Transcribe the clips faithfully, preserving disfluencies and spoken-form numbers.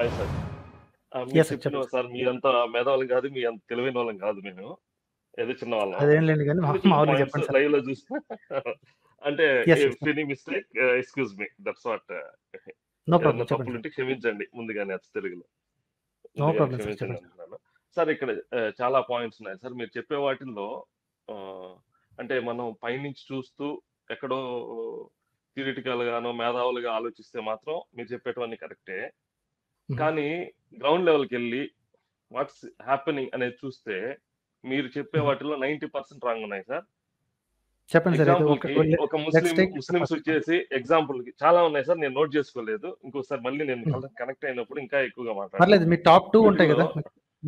Hi sir, మీరు చెప్పిన sir మీరంతా మేధావులు కాదు, మీ అంత తెలివైన వాళ్ళం కాదు, మేము ఏదో చిన్న వాళ్ళం. లైవ్ లో చూసిన అంటే any mistake excuse me, that's what. తప్పులు ఉంటే క్షమించండి ముందుగానే, అచ్చ తెలుగులో క్షమించండి అంటున్నాను సార్. ఇక్కడ చాలా పాయింట్స్ ఉన్నాయి సార్ మీరు చెప్పే వాటిల్లో. అంటే మనం పైనుంచి చూస్తూ ఎక్కడో థియరిటికల్ గానో మేధావులుగా ఆలోచిస్తే మాత్రం మీరు చెప్పేటవన్నీ కరెక్టే, కానీ గ్రౌండ్ లెవెల్కి వెళ్ళి వాట్స్ హ్యాపెనింగ్ అనేది చూస్తే మీరు చెప్పే వాటిలో నైన్టీ పర్సెంట్ రాంగ్ ఉన్నాయి సార్. చెప్పండి. ఒక ముస్లిం ముస్లిమ్స్ వచ్చేసి ఎగ్జాంపుల్ చాలా ఉన్నాయి సార్, నేను నోట్ చేసుకోలేదు. ఇంకోసారి మళ్ళీ నేను కనెక్ట్ అయినప్పుడు ఇంకా ఎక్కువగా మాట్లాడలేదు. మీ టాప్ టూ ఉంటాయి కదా,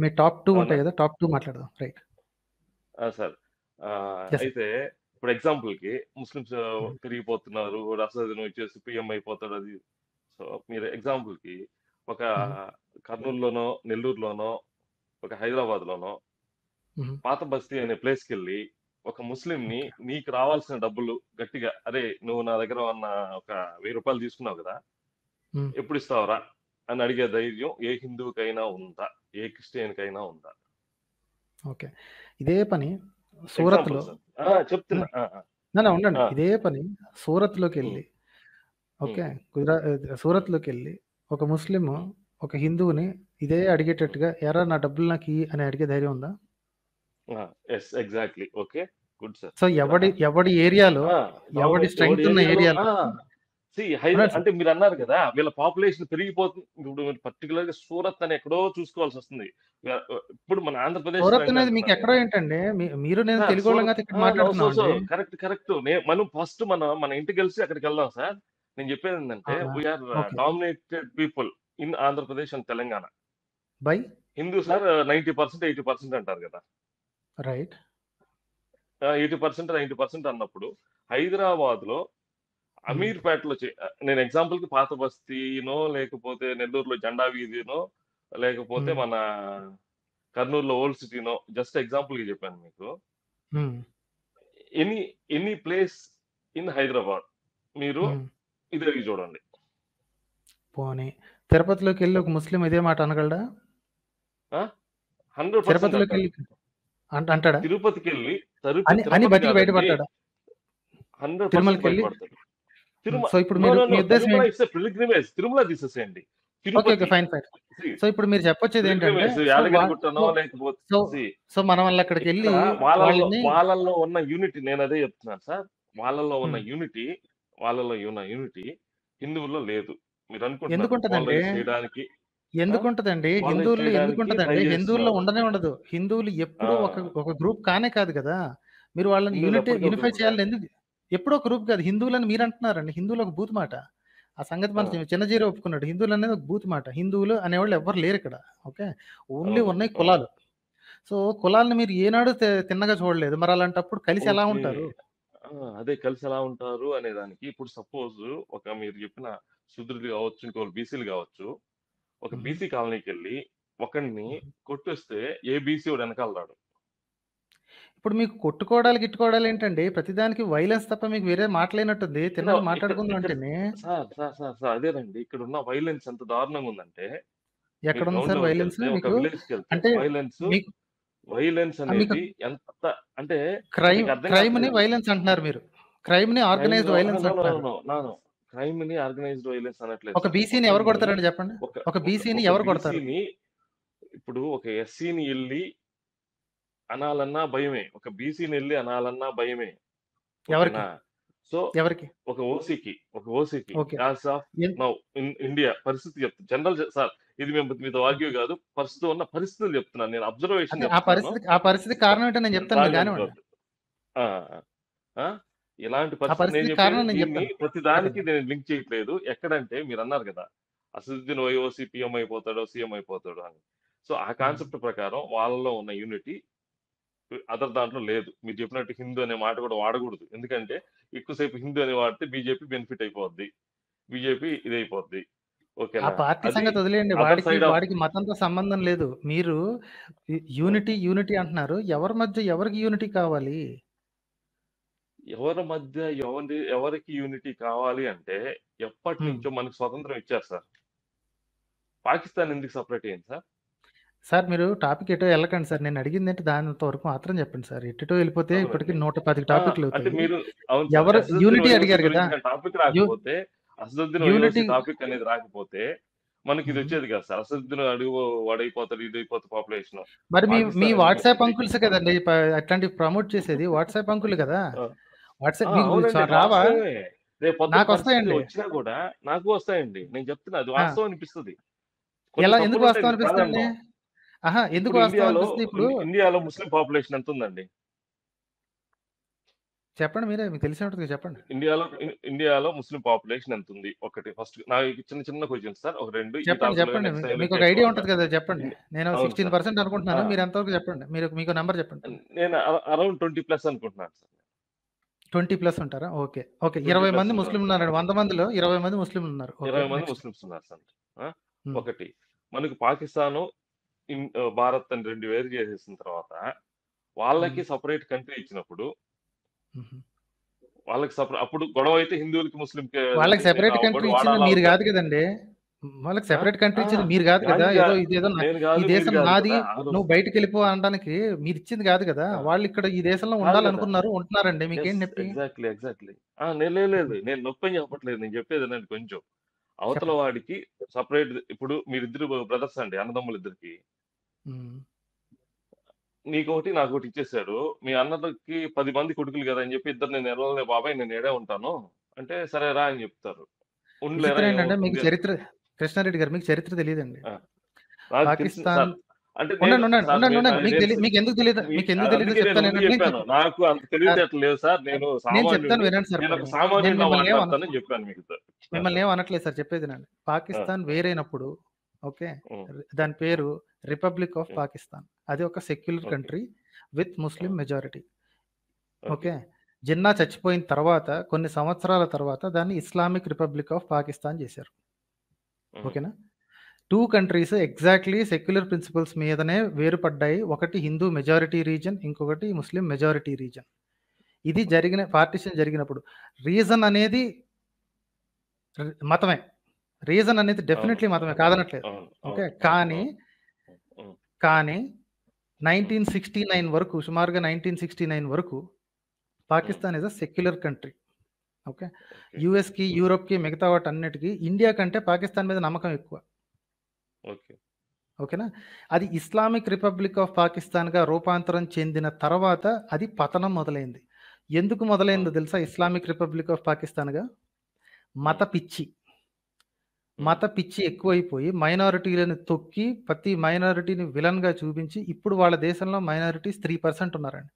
మీ టాప్ టూ ఉంటాయి కదా, టాప్ టూ మాట్లాడదాం. Right sir. అయితే ఇప్పుడు ఎగ్జాంపుల్ కి ముస్లిమ్స్ పెరిగిపోతున్నారు, అసదును వచ్చేసి పిఎం అయిపోతాడు అది. సో మీరు ఎగ్జాంపుల్ కి ఒక కర్నూలులోనో నెల్లూరులోనో ఒక హైదరాబాద్ లోనో పాత బస్తీ అనే ప్లేస్కి వెళ్ళి ఒక ముస్లిం ని నీకు రావాల్సిన డబ్బులు గట్టిగా, అరే నువ్వు నా దగ్గర ఉన్న ఒక వెయ్యి రూపాయలు తీసుకున్నావు కదా ఎప్పుడు ఇస్తావురా అని అడిగే ధైర్యం ఏ హిందువుకైనా ఉందా, ఏ క్రిస్టియన్ కైనా ఉందా? ఓకే, ఇదే పని సూరత్ లో చెప్తున్నా ఉండండి. ఇదే పని సూరత్ లోకి వెళ్ళి, ఓకే గుజరాత్ సూరత్ లోకి వెళ్ళి ఒక ముస్లిం ఒక హిందువుని ఇదే అడిగేటట్టుగా ఎరా నా డబ్బులు నాకు అని అడిగే ధైర్యం ఉందా? Exactly. Okay good sir. So ఎవడి ఎవడి ఏరియాలో ఎవడి స్ట్రెంగ్త్ ఉన్న ఏరియాలో అంటే మీరు అన్నారు కదా వీళ్ళ పాపులేషన్ పెరిగిపోతుంది. ఇప్పుడు పర్టికులర్ గా సూరత్ అని ఎక్కడో చూసుకోవాల్సి వస్తుంది. ఇప్పుడు మన ఆంధ్రప్రదేశ్ కరెక్ట్ కరెక్ట్ మనం ఫస్ట్ మనం మన ఇంటికి కలిసి అక్కడికి వెళ్దాం సార్. నేను చెప్పేది ఏంటంటే we are dominated people in Andhra Pradesh and Telangana by Hindu sir. Ninety percent eighty percent అంటారు కదా, right? Eighty percent ninety percent అన్నప్పుడు హైదరాబాద్ లో అమీర్పేటలో నేను ఎగ్జాంపుల్ కి పాత బస్తీనో లేకపోతే నెల్లూరులో జెండా వీధినో లేకపోతే మన కర్నూలులో ఓల్డ్ సిటీనో జస్ట్ ఎగ్జాంపుల్ కి చెప్పాను మీకు. Any any place in Hyderabad మీరు ఇది చూడండి. పోనీ తిరుపతిలోకి వెళ్ళి ఒక ముస్లిం ఇదే మాట అనగలడా? హండ్రెడ్ పర్సెంట్ అంటాడా? తిరుపతికి వెళ్ళి బయటపడతాడా? హండ్రెడ్ పర్సెంట్ బయటపడతాడు. తిరుమల తీసేసేయండి. సో ఇప్పుడు మీరు చెప్పొచ్చేది ఏంటంటే వాళ్ళల్లో ఉన్న యూనిటీ, నేను అదే చెప్తున్నాను సార్, వాళ్ళలో ఉన్న యూనిటీ వాళ్ళలో ఉన్న యూనిటీ హిందువుల్లో లేదు. మీరు అనుకుంటున్నారు ఎందుకుంటదండి హిందువులు ఎందుకుంటదండి హిందువుల్లో ఉండనే ఉండదు. హిందువులు ఎప్పుడు ఒక గ్రూప్ కానే కాదు కదా. మీరు వాళ్ళని యూనిటీ యూనిఫై చేయాలని ఎందుకు? ఎప్పుడో ఒక గ్రూప్ కాదు హిందువులని మీరు అంటున్నారండి. హిందువులు ఒక బూత్ మాట, ఆ సంగతి మన చిన్నజీరో ఒప్పుకున్నాడు. హిందువులు అనేది ఒక బూత్ మాట, హిందువులు అనేవాళ్ళు ఎవరు లేరు ఇక్కడ. ఓకే, ఓన్లీ ఉన్నాయి కులాలు. సో కులాలను మీరు ఏనాడు తిన్నగా చూడలేదు, మరి అలాంటప్పుడు కలిసి ఎలా ఉంటారు? అదే కలిసి ఎలా ఉంటారు అనే దానికి ఇప్పుడు సపోజ్ ఒక మీరు చెప్పిన శూద్రులు కావచ్చు, ఇంకోళ్ళు బీసీలు కావచ్చు, ఒక బీసీ కాలనీకి వెళ్ళి ఒకరిని కొట్టేస్తే ఏ బీసీ వెనకాల రాడు. ఇప్పుడు మీకు కొట్టుకోవడాలు గిట్టుకోవడాలు ఏంటండి? ప్రతిదానికి వైలెన్స్ తప్ప మీకు వేరే మాట్లాడినట్టుంది. తిన్నాడు మాట్లాడుకుందాం అంటేనే సార్ సార్ సార్ సార్ అదేనండి ఇక్కడ ఉన్న వైలెన్స్ ఎంత దారుణంగా ఉందంటే ఎక్కడ ఉంది సార్ వైలెన్స్? అంటే వైలెన్స్ వైలెన్స్ అనేది ఎంత అంటే క్రైమ్ క్రైమ్ ని వైలెన్స్ అంటున్నారు మీరు. క్రైమ్ ని ఆర్గనైజ్డ్ వైలెన్స్ అంటున్నారు. క్రైమ్ ని ఆర్గనైజ్డ్ వైలెన్స్ అనట్లేదు. ఒక బీసీని ఎవరు కొడతారండి చెప్పండి? ఒక బీసీని ఎవరు కొడతారు? ఇప్పుడు ఒక ఎస్సీని వెళ్ళి అనాలన్నా భయమే, ఒక బీసీని వెళ్ళి అనాలన్నా భయమే. ఎవరినా సో ఎవరికి? ఒక ఓసీకి ఒక ఓసీకి ఇండియా పరిస్థితి చెప్తాను జనరల్ సార్. ఇది మేము మీతో వాగ్యూ కాదు, పరిస్థితి ఉన్న పరిస్థితులు చెప్తున్నాను నేను. అబ్జర్వేషన్ ఆ పరిస్థితి కారణం ఏంటో నేను చెప్తాను. ఇలాంటి పరిస్థితి ప్రతి దానికి నేను లింక్ చేయట్లేదు. ఎక్కడంటే మీరు అన్నారు కదా అసదుద్దీన్ ఓవైసీ పిఎం అయిపోతాడో సీఎం అయిపోతాడు అని. సో ఆ కాన్సెప్ట్ ప్రకారం వాళ్ళలో ఉన్న యూనిటీ అదర్ దాంట్లో లేదు. మీరు చెప్పినట్టు హిందూ అనే మాట కూడా వాడకూడదు, ఎందుకంటే ఎక్కువసేపు హిందూ అని వాడితే బీజేపీ బెనిఫిట్ అయిపోద్ది, బీజేపీ ఇది అయిపోద్ది. ఓకే, ఆ పార్టీ సంగతి వదిలేయండి, వాడికి వాడికి మతంతో సంబంధం లేదు. మీరు యూనిటీ యూనిటీ అంటున్నారు, ఎవరి మధ్య ఎవరికి యూనిటీ కావాలి? ఎవరి మధ్య ఎవరి ఎవరికి యూనిటీ కావాలి అంటే ఎప్పటి నుంచో మనకు స్వతంత్రం ఇచ్చారు సార్. పాకిస్తాన్ ఎందుకు సపరేట్ అయింది సార్? సార్ మీరు టాపిక్ ఎటో వెళ్ళకండి సార్, నేను అడిగింది ఏంటి దానితో వరకు మాత్రం చెప్పండి సార్. ఎటో వెళ్ళిపోతే ఇప్పటికి నూట పది టాపిక్లు అవుతాయి. ఎవరు యూనిటీ అడిగారు కదా, టాపిక్ రాకపోతే అసదుద్దీన్ ఓవైసీ టాపిక్ అనేది రాకపోతే మనకి ఇది వచ్చేది కదా సార్. అసదుద్దీన్ అడుగు వాడైపోతాడు, ఇది అయిపోతుంది పాపులేషన్. మరి మీ వాట్సాప్ అంకుల్స్ కదండి అట్లాంటివి ప్రమోట్ చేసేది, వాట్సాప్ అంకుల్ కదా. వాట్సాప్ రావా? నాకు వస్తాయండి, వచ్చినా కూడా నాకు వస్తాయండి. నేను చెప్తున్నా అది వాస్తవం అనిపిస్తుంది. ఎలా ఎందుకు వాస్తవం అనిపిస్తుంది? ఆహా, ఎందుకు వాస్తవం అనిపిస్తుంది? ఇప్పుడు ఇండియాలో ముస్లిం పాపులేషన్ ఎంత ఉందండి చెప్పండి, మీరే మీకు తెలిసే ఉంటుంది చెప్పండి. ఇండియాలో ఇండియాలో ముస్లిం పాపులేషన్ ఎంత ఉంది? ఒకటి ఫస్ట్ నాకు చిన్న చిన్న క్వశ్చన్స్ సార్, ఒక రెండు చెప్పండి. మీకు ఒక ఐడియా ఉంటుంది కదా చెప్పండి. నేను సిక్స్టీన్ పర్సెంట్ అనుకుంటున్నాను, మీరు ఎంతవరకు చెప్పండి. మీరు మీకు నెంబర్ చెప్పండి. నేను అరౌండ్ ట్వంటీ ప్లస్ అనుకుంటున్నాను సార్. ట్వంటీ ప్లస్ ఉంటారా? Okay okay. ఇరవై మంది ముస్లింలు ఉన్నారు, వంద మందిలో ఇరవై మంది ముస్లింలు ఉన్నారు. ఇరవై మంది ముస్లింస్ ఉన్నారు సార్. ఒకటి మనకు పాకిస్తాను భారత్ అని రెండు వేరు చేసేసిన తర్వాత వాళ్ళకి సపరేట్ కంట్రీ ఇచ్చినప్పుడు వాళ్ళకి సపరేట్, అప్పుడు గొడవ అయితే హిందువులకి ముస్లిం వాళ్ళకి సెపరేట్ కంట్రీ ఇచ్చింది మీరు కాదు కదండి. వాళ్ళకి సెపరేట్ కంట్రీ ఇచ్చింది మీరు కాదు కదా. ఏదో ఇదేదో ఈ దేశం నాది నువ్వు బయటకు వెళ్ళిపో అనడానికి మీరు ఇచ్చింది కాదు కదా. వాళ్ళు ఇక్కడ ఈ దేశంలో ఉండాలనుకున్నారు, ఉంటున్నారండి. మీకేం నొప్పి? ఎగ్జాక్ట్లీ ఎగ్జాక్ట్లీ లేదు, నేను నొప్పి అని చెప్పట్లేదు. నేను చెప్పేది అండి, కొంచెం అవతల వాడికి సపరేట్. ఇప్పుడు మీరిద్దరు బ్రదర్స్ అండి, అన్నదమ్ములు ఇద్దరికి, నీకొకటి నాకొకటి ఇచ్చేసాడు. మీ అన్నకి పది మంది కొడుకులు కదా అని చెప్పి ఇద్దరు, నేను ఎడలే బాబాయ్, నేను ఎడే ఉంటాను అంటే సరే రా అని చెప్తారు. ఉండలేరా? మీకు చరిత్ర, కృష్ణారెడ్డి గారు మీకు చరిత్ర తెలియదండి. పాకిస్తాన్ అంటే మీకు ఎందుకు తెలియదు? మీకు ఎందుకు తెలియదు చెప్తాను. నాకు అంత తెలియదు సార్. నేను చెప్తాను వినండి సార్. మిమ్మల్ని ఏం అనట్లేదు సార్, చెప్పేది నండి. పాకిస్తాన్ వేరైనప్పుడు ఓకే, దాని పేరు రిపబ్లిక్ ఆఫ్ పాకిస్తాన్. అది ఒక secular country with Muslim majority. Okay, Jinnah చచ్చిపోయిన తర్వాత కొన్ని సంవత్సరాల తర్వాత దాన్ని ఇస్లామిక్ రిపబ్లిక్ ఆఫ్ పాకిస్తాన్ చేశారు. ఓకేనా? Two countries exactly secular principles మీదనే వేరుపడ్డాయి. ఒకటి హిందూ మెజారిటీ రీజన్, ఇంకొకటి ముస్లిం మెజారిటీ రీజన్. ఇది జరిగిన పార్టిషన్ జరిగినప్పుడు రీజన్ అనేది మతమే, రీజన్ అనేది డెఫినెట్లీ మతమే, కాదనట్లేదు. ఓకే, కానీ కానీ నైన్టీన్ సిక్స్టీ నైన్ వరకు సుమారుగా నైన్టీన్ సిక్స్టీ నైన్ వరకు Pakistan is a secular country. Okay, యుఎస్కి, యూరోప్కి, మిగతా వాటి అన్నిటికీ ఇండియా కంటే పాకిస్తాన్ మీద నమ్మకం ఎక్కువ. ఓకే, ఓకేనా? అది ఇస్లామిక్ రిపబ్లిక్ ఆఫ్ పాకిస్తాన్గా రూపాంతరం చెందిన తర్వాత అది పతనం మొదలైంది. ఎందుకు మొదలైందో తెలుసా? ఇస్లామిక్ రిపబ్లిక్ ఆఫ్ పాకిస్తాన్గా మత పిచ్చి, మత పిచ్చి ఎక్కువైపోయి మైనారిటీలను తొక్కి ప్రతి మైనారిటీని విలన్గా చూపించి, ఇప్పుడు వాళ్ళ దేశంలో మైనారిటీస్ త్రీ పర్సెంట్ ఉన్నారండి.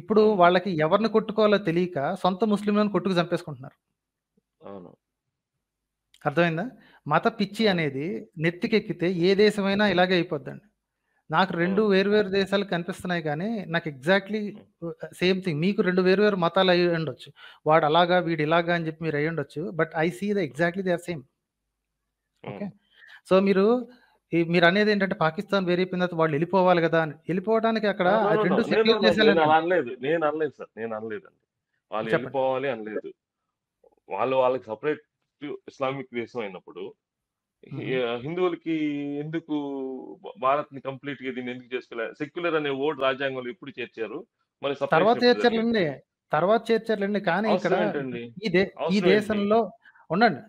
ఇప్పుడు వాళ్ళకి ఎవరిని కొట్టుకోవాలో తెలియక సొంత ముస్లింలను కొట్టుకు చంపేసుకుంటున్నారు. అర్థమైందా? మత పిచ్చి అనేది నెత్తికెక్కితే ఏ దేశమైనా ఇలాగే అయిపోద్దండి. నాకు రెండు వేరువేరు దేశాలు కనిపిస్తున్నాయి కానీ నాకు ఎగ్జాక్ట్లీ సేమ్ థింగ్. మీకు రెండు వేరువేరు మతాలు అయి ఉండొచ్చు, వాడు అలాగా వీడు ఇలాగా అని చెప్పి మీరు అయ్యి ఉండొచ్చు, but I see the exactly they are same. Okay, so మీరు మీరు అనేది ఏంటంటే పాకిస్తాన్ వేరైపోయిన తర్వాత వాళ్ళు వెళ్ళిపోవాలి కదా అని, వెళ్ళిపోవడానికి అక్కడ రెండు సెక్యులర్ దేశాలు. నేను అనలేదు సార్, నేను అనలేదండి వాళ్ళు వెళ్ళిపోవాలి అనలేదు. వాళ్ళు వాళ్ళకి సపరేట్ ఇస్లామిక్ దేశం అయినప్పుడు హిందువులకి ఎందుకు భారత్ ని కంప్లీట్ గా దీన్ని ఎందుకు చేసుకోలేదు? సెక్యులర్ అనే ఓటు రాజ్యాంగంలో ఎప్పుడు చేర్చారు? మరి తర్వాత చేర్చర్లండి, తర్వాత చేర్చర్లండి. కానీ ఇక్కడ ఈ దేశంలో ఉండండి,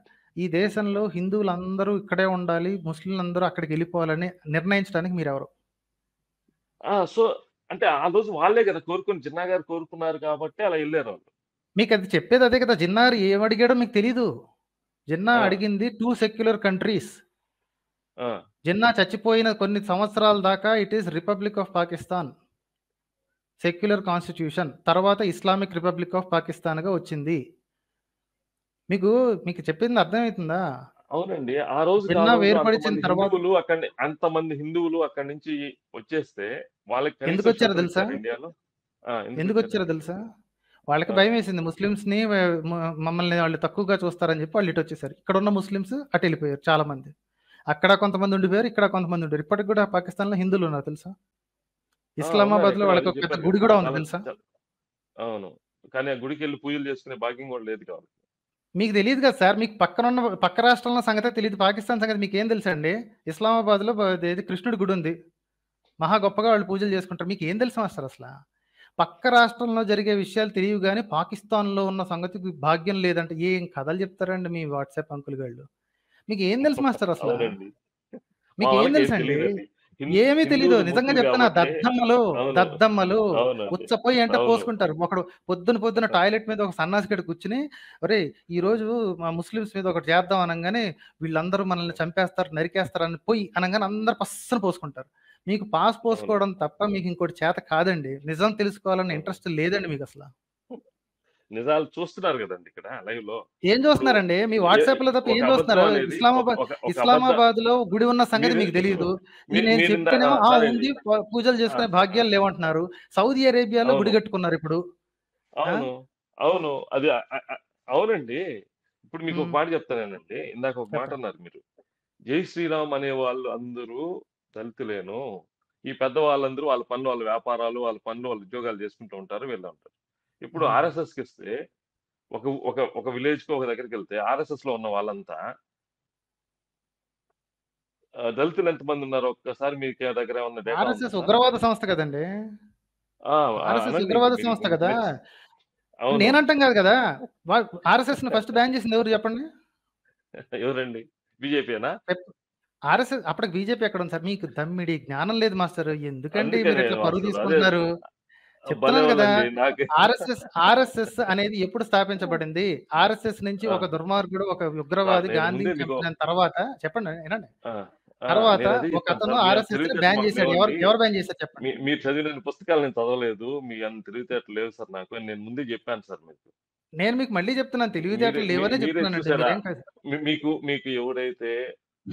ఈ దేశంలో హిందువులందరూ ఇక్కడే ఉండాలి, ముస్లింలందరూ అక్కడికి వెళ్ళిపోవాలని నిర్ణయించడానికి మీరెవరు? సో అంటే ఆ రోజు వాళ్ళే కదా కోరుకుని, జిన్నా గారు కోరుకున్నారు కాబట్టి అలా వెళ్ళారు వాళ్ళు. మీకు అది చెప్పేది అదే కదా. జిన్నా ఏమడిగాడో మీకు తెలీదు. జిన్నా అడిగింది టూ సెక్యులర్ కంట్రీస్. జిన్నా చచ్చిపోయిన కొన్ని సంవత్సరాల దాకా it is republic of Pakistan, secular constitution. తర్వాత ఇస్లామిక్ రిపబ్లిక్ ఆఫ్ పాకిస్తాన్గా వచ్చింది. మీకు మీకు చెప్పింది అర్థమవుతుందా? అవునండి. ఆ రోజు వేరుపడిన తర్వాత అంతమంది హిందువులు అక్కడి నుంచి వచ్చేస్తే వాళ్ళకి ఎందుకు వచ్చారో తెలుసా? ఎందుకు వచ్చారో తెలుసా? వాళ్ళకి భయం వేసింది, ముస్లిమ్స్ ని మమ్మల్ని వాళ్ళు తక్కువగా చూస్తారని చెప్పి వాళ్ళు ఇటు వచ్చేసారు. ఇక్కడ ఉన్న ముస్లిమ్స్ అటు వెళ్ళిపోయారు చాలా మంది. అక్కడ కొంతమంది ఉండిపోయారు, ఇక్కడ కొంతమంది ఉండిపోయారు. ఇప్పటికి కూడా పాకిస్తాన్ లో హిందువులు ఉన్నారు తెలుసా. ఇస్లామాబాద్ లో వాళ్ళకి ఒక గుడి కూడా ఉంది తెలుసా. అవును, కానీ ఆ గుడికి వెళ్ళి పూజలు చేసుకునే భాగ్యం కూడా లేదు కాబట్టి మీకు తెలియదు కదా సార్, మీకు పక్కన ఉన్న పక్క రాష్ట్రంలో సంగతే తెలియదు, పాకిస్తాన్ సంగతి మీకు ఏం తెలుసు అండి? ఇస్లామాబాద్లో బ- ఇది కృష్ణుడి గుడి ఉంది, మహా గొప్పగా వాళ్ళు పూజలు చేసుకుంటారు, మీకు ఏం తెలుసు మాస్టర్? అసలు పక్క రాష్ట్రంలో జరిగే విషయాలు తెలియవు కానీ పాకిస్తాన్లో ఉన్న సంగతికి భాగ్యం లేదంటే ఏం కథలు చెప్తారండి మీ వాట్సాప్ అంకుల్ గాళ్ళు? మీకు ఏం తెలుసు మాస్టర్? అసలు అవునండి, మా మీకు ఏం వాళ్ళకి ఏం తెలుసు అండి? తెలియదండి. హిం- ఏమీ తెలీదు, హిందువులు నిజంగా ముస్లింలు చెప్తున్నా. కాబట్టి. దద్దమ్మలు అవును దద్దమ్మలు అవునండి ఉచ్చపోయి అంటే అవును పోసుకుంటారు. ఒకడు పొద్దున పొద్దున టాయిలెట్ మీద ఒక సన్నాసికడ కూర్చుని, ఒరే ఈ రోజు మా ముస్లిమ్స్ మీద ఒకటి చేద్దాం అనగానే వీళ్ళందరూ మనల్ని చంపేస్తారు నరికేస్తారు అని పోయి అనగానే అందరు పස්සన పోసుకుంటారు. మీకు పాస్ అవును పోసుకోవడం తప్ప మీకు ఇంకోటి చేత కాదండి, నిజం తెలుసుకోవాలన్న అవును. ఇంట్రెస్ట్ లేదండి మీకు. అసలు నిజాలు చూస్తున్నారు కదండి ఇక్కడ లైవ్ లో. ఏం ఇప్పుడు చూస్తున్నారండి మీ ఏ- వాట్సాప్ లో తప్ప ఒక ఏం చూస్తున్నారు? అబద్ధం అనేది ఒక ఇస్లామాబాద్ ఒక ఒక అబద్ధం. ఇస్లామాబాద్ లో గుడి ఉన్న సంగతి మీరు మీకు తెలియదు, ఈ మీరు నేను మీరు ఇందా- ఆ, చెప్తేనేమో ఆ కాదండి. ఉంది ప- పూజలు ఆ, చేసుకునే ఆ, భాగ్యాలు లేవంటున్నారు. సౌదీ అరేబియాలో గుడి అవును కట్టుకున్నారు ఇప్పుడు. ఆ? అవును అవును అది అ- అ- అ- అవునండి. ఇప్పుడు మీకు ఒక ఉమ్, మాట చెప్తానండి. ఇందాక ఒక మాట చెప్పండి. అన్నారు మీరు, జై శ్రీరామ్ అనే వాళ్ళు అందరూ దళితులేను, ఈ పెద్ద వాళ్ళందరూ వాళ్ళ పనులు వాళ్ళ వ్యాపారాలు వాళ్ళ పనులు వాళ్ళ ఉద్యోగాలు చేసుకుంటూ ఉంటారు, వెళ్తూ ఉంటారు. ఇప్పుడు అవునండి ఆర్ఎస్ఎస్కి ఇస్తే ఒక ఒక ఒక విలేజ్కి ఒక దగ్గరికి వెళ్తే ఆర్ఎస్ఎస్ లో ఉన్న వాళ్ళంతా ఆ, దళితులు ఎంతమంది ఉన్నారు ఒక్కసారి మీకు దగ్గర ఏమన్నా డేటా ఆర్ఎస్ఎస్ ఉందా? ఉగ్రవాద సంస్థ కదండి, ఆ, ఆ, ఆర్ఎస్ఎస్ అనండి. ఇప్పుడు ఉగ్రవాద మీరు సంస్థ మీరు కదా. మీరు- ఇప్పుడు అవును నేనంటాం కాదు కదా, ఆర్ఎస్ఎస్ ని ఫస్ట్ బ్యాన్ చేసింది ఎవరు చెప్పండి? ఎవరండి? బీజేపీనా? ఆర్ఎస్ఎస్ అప్పటికి బీజేపీ ఎక్కడ ఉంది సార్? మీకు దమ్మిడి జ్ఞానం లేదు మాస్టర్, ఎందుకండి మీరు అందుకనే ఇట్లా పరువు మాస్టర్ అదే తీసుకుంటున్నారు? భలే చెప్తున్నాను కదా, వాళ్ళండి నాకు. ఆర్ఎస్ఎస్ ఆర్ఎస్ఎస్ అనేది ఎప్పుడు స్థాపించబడింది? ఆర్ఎస్ఎస్ నుంచి ఆ, ఒక దుర్మార్గుడు ఒక సార్ ఉగ్రవాది నేను గాంధీ ముందే మీకు చంపిన తర్వాత చెప్పండి వినండి. ఆ, ఆ, తర్వాత నేను అదే ఒక చెప్తాను అతను సార్, మీ అంత ఆర్ఎస్ఎస్ ని తెలివితేటలు బ్యాన్ మాకు చేశాడు. ఎవరు లేవండి. ఎవరు బ్యాన్ చేశారు చెప్పండి? మీ మీరు చదివిన పుస్తకాలు నేను చదవలేదు, మీ అంత తెలివితేటలు లేవు సార్ నాకు. నేను ముందే చెప్పాను సార్ మీకు. నేను మీకు మళ్ళీ చెప్తున్నాను, మీరే తెలివితేటలు మీ- లేవనే మీరే చెప్తున్నానండి, చూసారా? మీరేం కాదు. మీ- మీకు మీకు ఎవరైతే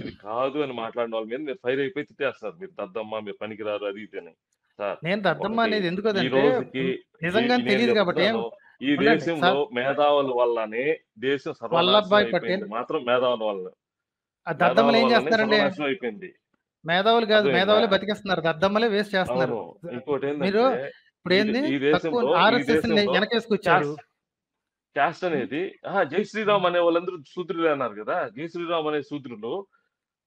ఇది కాదు అని మాట్లాడిన వాళ్ళ మీద మీరు ఫైర్ అయిపోయి తిట్టేస్తారు, మీరు దద్దమ్మ మీరు పనికిరారు అది ఇది అని. సార్ నేను దద్దమ్మ ఒకటి అనేది ఈ ఎందుకోదంటే రోజుకి ఈ నిజంగా ఈ నేను తెలియదు కాబట్టి ఏం చెప్తున్నాను, ఈ ఉండండి దేశంలో సార్. మేధావుల వల్లనే దేశం సర్వనాశనం వల్లభాయ్ పటేల్ అయిపోయింది. మాత్రం మేధావుల వల్ల ఆ దద్దమ్మలు మేధావుల ఏం వల్లనే చేస్తున్నారండి? సర్వనాశనం అయిపోయింది. మేధావులు కాదు, అర్థమైందా? మేధావులే బతికేస్తున్నారు, దద్దమ్మలే వేస్ట్ చేస్తున్నారు. అవును. ఇంకోటి మీరు ఏంటంటే ఇప్పుడు ఈ దే- ఏంది ఈ తక్కువ దేశంలో ఈ వెనకేసి దేశంలో వెనకేసుకొచ్చారు. క్యాస్ట్ క్యాస్ట్ అనేది ఆహా, జై శ్రీరామ్ అనే వాళ్ళందరూ శూద్రులు అన్నారు కదా. జై శ్రీరామ్ అనే శూద్రులు,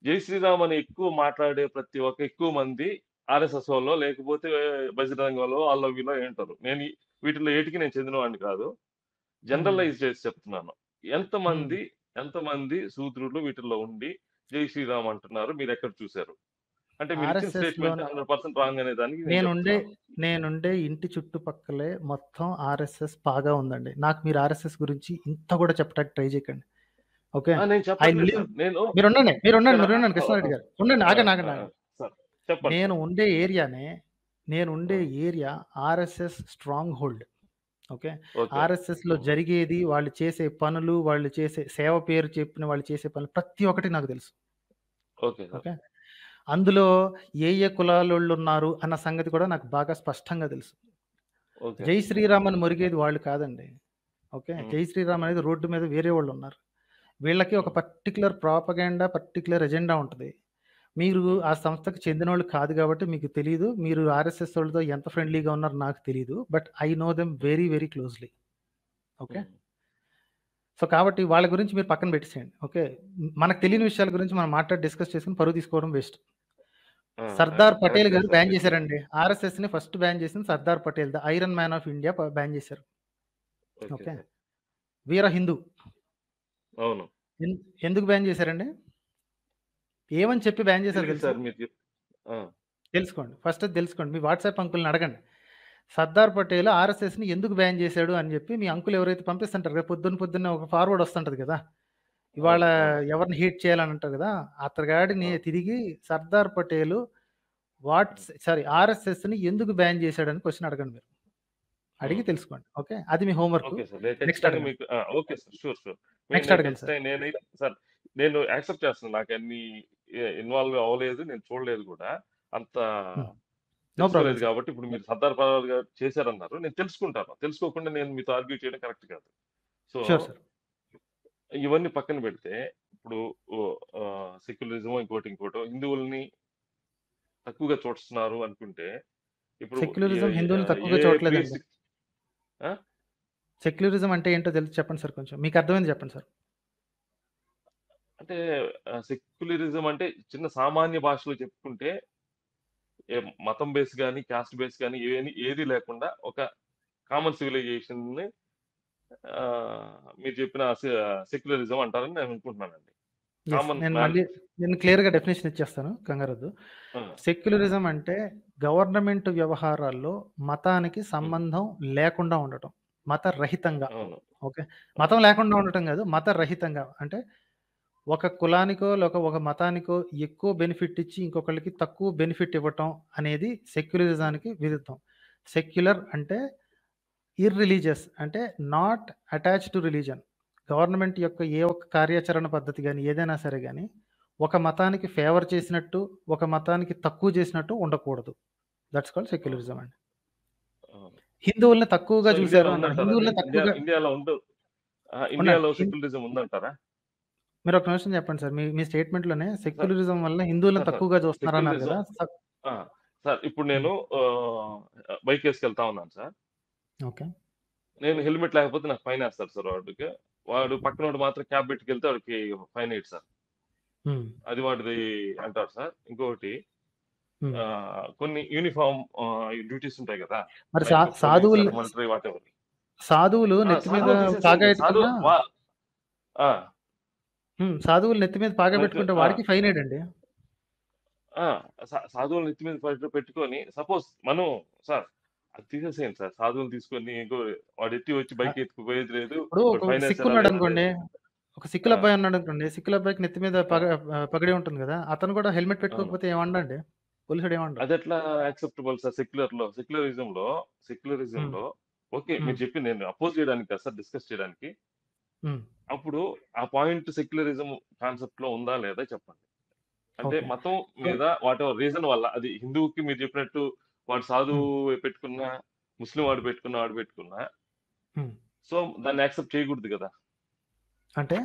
జై శ్రీరామ్ అని ఎక్కువ మాట్లాడే ప్రతి ఒక్క ఎక్కువ మంది ఆర్ఎస్ఎస్ వాళ్ళు లేకపోతే బజరంగ వాళ్ళు వాళ్ళ వీళ్ళో ఏంటారు. నేను ఈ- వీటిలో ఏటికి నేను చెందినవాడిని కాదు, ఉమ్, జనరలైజ్ చేసి చెప్తున్నాను. ఉమ్, ఎంతమంది ఎంతమంది శూద్రులు వీటిల్లో ఉండి జై శ్రీరామ్ అంటున్నారు? మీరు ఎక్కడ చూశారు? అంటే మీరు ఇచ్చిన ఆర్ఎస్ఎస్ లో స్టేట్మెంట్ హండ్రెడ్ పర్సెంట్ రాంగ్ అనే దానికి నేను నేనుండే చెప్తున్నాను. నేనుండే ఇంటి చుట్టుపక్కలే మొత్తం ఆర్ఎస్ఎస్ బాగా ఉందండి. నాకు మీరు ఆర్ఎస్ఎస్ గురించి ఇంత కూడా చెప్పడానికి ట్రై చేయకండి. ఓకే, ఆ, నేను ఐ చెప్పట్లేదు లివ్. సార్. నేను మీరు ఉండండి మీరు ఉండండి ఇక్కడ మీరు ఉండండి ఆ, కృష్ణారెడ్డి గారు ఉండండి, ఆ, ఆగండి ఆగండి ఆ, ఆగండి. సార్ చెప్పండి నేను సార్. ఉండే ఏరియానే నేను ఉండే area RSS strong hold. Okay, okay ఆర్ఎస్ఎస్లో జరిగేది, వాళ్ళు చేసే పనులు, వాళ్ళు చేసే సేవ పేరు చెప్పిన వాళ్ళు చేసే పనులు ప్రతి ఒక్కటి నాకు తెలుసు. ఓకే సార్ ఓకే, అందులో ఏ ఏ కులాలు ఉన్నారు అన్న సంగతి కూడా నాకు బాగా స్పష్టంగా తెలుసు. ఓకే జై శ్రీరామ్ అని మురిగేది వాళ్ళు కాదండి. ఓకే, జై శ్రీరామ్ అనేది రోడ్డు మీద వేరే వాళ్ళు ఉన్నారు, వీళ్ళకి ఒక పర్టికులర్ ప్రాపగెండా పర్టికులర్ ఎజెండా ఉంటుంది. మీరు ఆ సంస్థకు చెందిన వాళ్ళు కాదు కాబట్టి మీకు తెలియదు, మీరు ఆర్ఎస్ఎస్ వాళ్ళతో ఎంత ఫ్రెండ్లీగా ఉన్నారో నాకు తెలియదు, but I know them very very closely. Okay, so కాబట్టి వాళ్ళ గురించి మీరు పక్కన పెట్టేసేయండి. ఓకే, మనకు తెలియని విషయాల గురించి మనం మాట్లాడి డిస్కస్ చేసుకుని పరువు తీసుకోవడం వేస్ట్. సర్దార్ పటేల్ కరెక్టే గారు సార్ బ్యాన్ మీరు చేశారండి, చెప్పింది. ఆర్ఎస్ఎస్ ని ఫస్ట్ బ్యాన్ చేసింది Sardar Patel, the iron man of India ban చేశారు. ఓకే ఓకే సార్ వీర హిందూ అవును ఎన్- ఎందుకు బ్యాన్ చేశారండి? ఏమని చెప్పి బ్యాన్ చేశారు తెలియదు తెలుసా? సార్ మీరు చెప్- ఆ, తెలుసుకోండి ఫస్ట్, అది తెలుసుకోండి. మీ వాట్సాప్ అంకుల్ని అడగండి సర్దార్ పటేల్ ఆర్ఎస్ఎస్ని ఎందుకు బ్యాన్ చేశాడు అని చెప్పి. మీ అంకులు ఎవరైతే పంపిస్తుంటారు కదా, పొద్దున్న పొద్దున్న ఒక ఫార్వర్డ్ వస్తుంటది కదా, ఇవాళ అవును అవును ఎవరిని హీట్ చేయాలని అంటారు కదా, అతగాడిని అవును తిరిగి సర్దార్ పటేల్ వాట్స్ సారీ ఆర్ఎస్ఎస్ని ఎందుకు బ్యాన్ చేశాడని క్వశ్చన్ అడగండి, మీరు అడిగి తెలుసుకోండి. ఓకే, అది మీ హోంవర్క్. Okay sir. నేను నెక్స్ట్ ఖచ్చితంగా అడగండి మీకు ఓకే సార్. షూర్ షూర్ నేను నెక్స్ట్ నేను అడగండి సార్. ఖచ్చితంగా నేనైతే సార్ నేను యాక్సెప్ట్ చేస్తున్నాను. నాకు అన్ని ఇన్వాల్వ్ అవ్వలేదు, నేను చూడలేదు కూడా, అంత నో ప్రాబ్లం తెలుసుకోలేదు సార్. కాబట్టి. ఇప్పుడు మీరు సర్దార్ పటేల్ గారు చేశారన్నారు, నేను తెలుసుకుంటాను. తెలుసుకోకుండా నేను మీతో ఆర్గ్యూ చేయడం కరెక్ట్ కాదు. So sure sir. ఇవన్నీ పక్కన పెడితే ఇప్పుడు సెక్యులరిజం ఇంకోటి ఇంకోటి హిందువుల్ని తక్కువగా చూస్తున్నారు అనుకుంటే ఇప్పుడు ఏ సెక్యులరిజం హిందువులను తక్కువగా ఏ చూడలేదండి, ప్రీస్ట్ సెక్యులరిజం అంటే ఏంటో తెలిసి చెప్పండి సార్, కొంచెం మీకు అర్థమైంది చెప్పండి సార్. అంటే సెక్యులరిజం అంటే చిన్న సామాన్య భాషలో చెప్పుకుంటే ఏ మతం బేస్ కానీ క్యాస్ట్ బేస్ కానీ ఏది ఏది లేకుండా ఒక కామన్ సివిలైజేషన్ ని ఆ, మీరు చెప్పిన సెక్యులరిజం అంటారని నేను అనుకుంటున్నానండి. Yes, కామన్ నేను మళ్ళీ నేను క్లియర్గా డెఫినేషన్ ఇచ్చేస్తాను, కంగారద్దు. సెక్యులరిజం అంటే గవర్నమెంట్ వ్యవహారాల్లో మతానికి సంబంధం లేకుండా ఉండటం, మత రహితంగా. అవును ఓకే, మతం లేకుండా ఉండటం కాదు, మత రహితంగా. అంటే ఒక కులానికో లేక ఒక మతానికో ఎక్కువ బెనిఫిట్ ఇచ్చి ఇంకొకళ్ళకి తక్కువ బెనిఫిట్ ఇవ్వటం అనేది సెక్యులరిజానికి విరుద్ధం. సెక్యులర్ అంటే ఇర్ రిలీజియస్, అంటే not attach to religion. Government యొక్క ఏ ఒక్క కార్యాచరణ పద్ధతి కానీ ఏదైనా సరే కానీ ఒక మతానికి ఫేవర్ చేసినట్టు ఒక మతానికి తక్కువ చేసినట్టు ఉండకూడదు. దట్స్ కాల్డ్ సెక్యులరిజం అండి. అవును. హిందువుల్ని తక్కువగా సో చూశారు ఇండియాలో అన్నారు, ఉందంటారా? హిందువుల్ని ఇండియా తక్కువగా ఇండియాలో ఉండు ఆ, ఉండండి. ఇండియాలో హిం- సెక్యులరిజం ఉందంటారా? మీరు ఒక నిమిషం చెప్పండి సార్, మీ మీ స్టేట్మెంట్లోనే సార్ సెక్యులరిజం వల్ల హిందువులను సార్ సార్ తక్కువగా చూస్తున్నారు అన్నారు సెక్యులరిజం కదా. సక్- ఆ, సార్ ఇప్పుడు నేను బైక్ వేసుకెళ్తా ఉన్నాను సార్, ఓకే నేను హెల్మెట్ లేకపోతే నాకు ఫైన్ వేస్తారు సార్. వాడికి వాడు పక్కన వాడు మాత్రం క్యాబ్ పెట్టుకెళ్తే వాడికి ఫైన్ వేయడు సార్, ఉమ్, అది వాడిది అంటారు సార్. ఇంకొకటి ఉమ్. ఆ, కొన్ని యూనిఫామ్ డ్యూటీస్ ఉంటాయి కదా, మరి లైక్ సా పోలీస్ సాధువులు, ఆర్ మిలిటరీ వాట్ ఎవర్. సాధువులు నెత్తి మీద సాధువులు పాగా తీసేసేయండి, సాధువు పెట్టుకున్నా, వా ఆ, ఉమ్, సాధువులు నెత్తి మీద పాగా నెట్ పెట్టుకుంటే ఆ, వాడికి ఫైన్ ఏడండి. ఆ, సా- సాధువుల నెత్తి మీద పట్టు పెట్టుకొని సపోజ్ మనం సార్ అది తీసేసేయండి సార్. సాధువులు తీసుకొని ఇంకో వాడు ఎత్తి వచ్చి బైక్ ఎత్తుకుపోయేది లేదు, ఇప్పుడు వాడు ఒక ఫైన్ సిక్కు వేసాడా ఉన్నాడు లేదా అనుకోండి, లేదు. ఒక సిక్కుల ఆ, అబ్బాయి ఉన్నాడు అనుకోండి, సిక్కుల అబ్బాయికి నెత్తి మీద ఆ, పగ ఆ, పగడి ఉంటుంది కదా, అతను కూడా హెల్మెట్ అవును, పెట్టుకోకపోతే ఏమండండి, పోలీసుడు ఏమండడు. అది ఎట్లా యాక్సెప్టబుల్ సార్? సెక్యులర్ లో సెక్యులరిజం లో సెక్యులరిజం ఉమ్, లో ఓకే ఉమ్, మీరు చెప్పి నేను అపోజ్ చేయడానికి కదా సార్, డిస్కస్ చేయడానికి. ఉమ్, అప్పుడు ఆ పాయింట్ సెక్యులరిజం కాన్సెప్ట్ లో ఉందా లేదా చెప్పండి. అంటే ఓకే. మతం సో మీద వాట్ ఎవర్ రీజన్ వల్ల, అది హిందువుకి మీరు చెప్పినట్టు వాడు ఉమ్, సాధువు పెట్టుకున్నా ముస్లిం వాడు పెట్టుకున్నా వాడు పెట్టుకున్నా ఉమ్. సో దాన్ని యాక్సెప్ట్ చేయకూడదు కదా. అంటే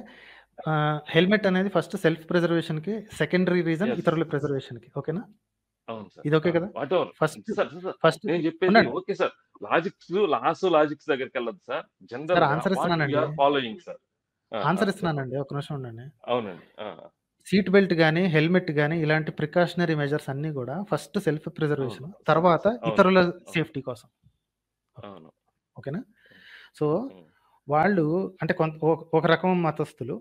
హెల్మెట్ అనేది ఫస్ట్ సెల్ఫ్ ప్రిజర్వేషన్కి, సెకండరీ రీజన్ ఎస్ ఇతరుల ప్రిజర్వేషన్కి. ఓకేనా, అవును సార్. ఇది ఓకే కదా. Whatever first sir sir sir, first నేను చెప్పేది ఉండండి okay sir, logics laws logics దగ్గరికి వెళ్ళదు సార్. సార్, జనరల్ గా ఆన్సర్ వాట్ ఇస్తున్నానండి, వీఆర్ ఫాలోయింగ్ సార్. ఆ, ఆ, ఆన్సర్ చెప్పండి. ఇస్తున్నానండి, ఒక నిమిషం ఉండండి. అవునండి. ఆ, ఆ, సీట్ బెల్ట్ కానీ హెల్మెట్ కానీ ఇలాంటి ప్రికాషనరీ మెజర్స్ అన్నీ కూడా ఫస్ట్ సెల్ఫ్ అవును ప్రిజర్వేషన్, అవును తర్వాత సార్ అవును ఇతరుల అవును సేఫ్టీ కోసం. ఓకే అవును ఓకేనా. సో ఉమ్, వాళ్ళు అంటే కొంత ఒక ఒక రకం మతస్థులు,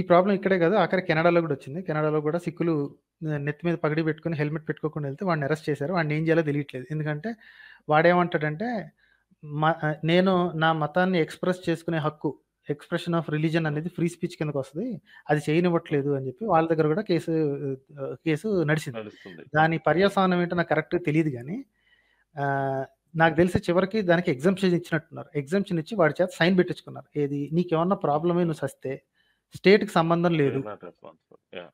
ఈ ప్రాబ్లం ఇక్కడే కాదు, ఆఖరి కెనడాలో కూడా వచ్చింది. కెనడాలో కూడా సిక్కులు ఆ, నెత్తి మీద పగడి పెట్టుకుని హెల్మెట్ పెట్టుకోకుండా వెళ్తే వాడిని అరెస్ట్ చేశారు. వాడిని ఏం చేయాలో తెలియట్లేదు, ఎందుకంటే వాడేమంటాడంటే మ- ఆ, నేను నా మతాన్ని ఎక్స్ప్రెస్ చేసుకునే హక్కు, ఎక్స్ప్రెషన్ ఆఫ్ రిలీజన్ అనేది ఫ్రీ స్పీచ్ కిందకు వస్తుంది, అది చేయనివ్వట్లేదు అని చెప్పి వాళ్ళ దగ్గర కూడా కేసు ఆ, కేసు నడిచింది. నడుస్తుంది. దాని పర్యవసానం ఏంటో నాకు కరెక్ట్గా తెలియదు కానీ ఆ, నాకు తెలిసి చివరికి దానికి ఎగ్జామ్షన్ ఇచ్చినట్టున్నారు. ఎగ్జామ్షన్ ఇచ్చి వాడి చేత సైన్ పెట్టించుకున్నారు, ఏది నీకేమన్నా ప్రాబ్లమ్ అయి నువ్వు సస్తే స్టేట్కి సంబంధం లేదు. You are not responsible. Yeah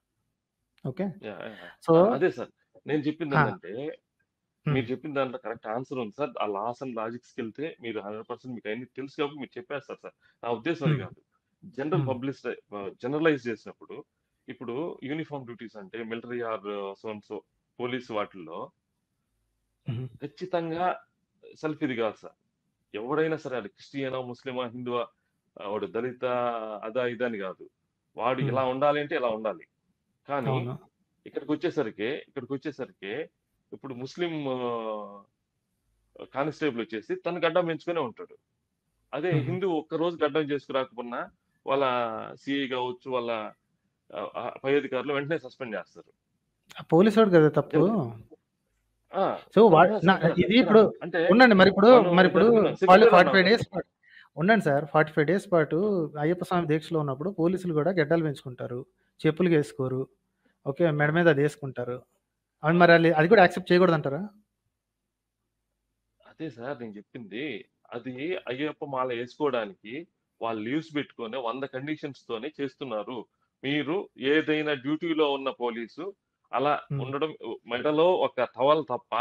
okay yeah yeah. So ఆ, అదే సార్ నేను చెప్పింది ఆ, ఏంటంటే ఉమ్, మీరు చెప్పిన దాంట్లో కరెక్ట్ ఆన్సర్ ఉంది సార్. ఆ లాస్ అండ్ లాజిక్స్ కి వెళ్తే మీరు హండ్రెడ్ పర్సెంట్ మీకు అన్ని తెలుసు కాబట్టి మీరు చెప్పేస్తారు సార్. నా ఉద్దేశం అది ఉమ్, కాదు, జనరల్ ఉమ్, పబ్లిస్ జనరలైజ్ చేసినప్పుడు ఇప్పుడు యూనిఫామ్ డ్యూటీస్ అంటే మిలిటరీ ఆర్ సోన్సో పోలీస్ వాటిల్లో ఉమ్, ఖచ్చితంగా సెల్ఫ్ ఇది కాదు సార్. ఎవడైనా సరే అది క్రిస్టియనా ముస్లిమా హిందువా ఆ, వాడు దళిత అదా ఇదా అని కాదు, వాడు ఉమ్, ఇలా ఉండాలి అంటే ఇలా ఉండాలి. కానీ అవును ఇక్కడికి వచ్చేసరికి ఇక్కడికి వచ్చేసరికి ఇప్పుడు ముస్లిం కానిస్టేబుల్ వచ్చేసి తను గడ్డం పెంచుకునే ఉంటాడు. అదే ఉమ్, హిందూ ఒక్క రోజు గడ్డం చేసుకురాకపోయినా వాళ్ళ సిఐ కావచ్చు వాళ్ళ ఆ, ఆ, పై అధికారులు వెంటనే సస్పెండ్ చేస్తారు. ఆ పోలీసోడు కదా తప్పు. జ- ఆ, సో వా ఆహా, నా- సార్ కదా ఇది చెప్తున్నా ఇప్పుడు అంటే ఉండండి, మరి ఇప్పుడు మనం మరి ఇది ఇప్పుడు అనుకున్నాం వాళ్ళు సెక్యులర్ ఫార్టీ అన్నాం ఫైవ్ కదా డేస్ సార్. పాటు ఉండండి సార్, ఫార్టీ ఫైవ్ డేస్ పాటు ఆ, అయ్యప్ప స్వామి దీక్షలో ఉన్నప్పుడు పోలీసులు కూడా గెడ్డలు పెంచుకుంటారు, చెప్పులు వేసుకోరు, ఓకే ఆ, మెడ మీద అది వేసుకుంటారు. అవును మరి అవును అది అది కూడా యాక్సెప్ట్ చేయకూడదు అంటారా? అదే సార్ నేను చెప్పింది. అది అయ్యప్ప మాల వేసుకోవడానికి వాళ్ళు లీవ్స్ పెట్టుకొని వంద కండిషన్స్ తోనే చేస్తున్నారు. మీరు ఏదైనా డ్యూటీలో ఉన్న పోలీసు అలా ఉమ్. ఉండడం మెడలో ఒక టవల్ తప్ప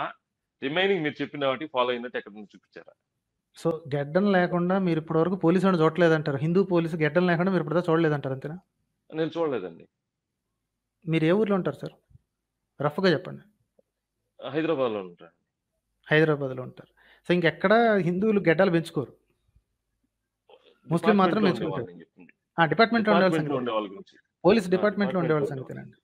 రిమైనింగ్ మీరు చెప్పిన వాటి ఫాలో అయినట్టు ఎక్కడ నుంచి చూపించారా? సో గెడ్డం లేకుండా మీరు ఇప్పటివరకు పోలీసు వాడిని చూడలేదంటారు, హిందూ పోలీసు గెడ్డం లేకుండా మీరు ఇప్పుడు చూడలేదంటారు, అంతేనా? నేను చూడలేదండి. మీరు ఏ ఊర్లో ఉంటారు సార్? రఫ్గా చెప్పండి. హైదరాబాద్ లో ఉంటాను. హైదరాబాద్లో ఉంటారు. సో ఇంకెక్కడ హిందువులు గెడ్డలు పెంచుకోరు. ముస్లిం మాత్రం నేర్చుకుంటారు. డిపార్ట్మెంట్ పోలీస్ డిపార్ట్మెంట్ లో ఉండేవాళ్ళ సంగతేనండి.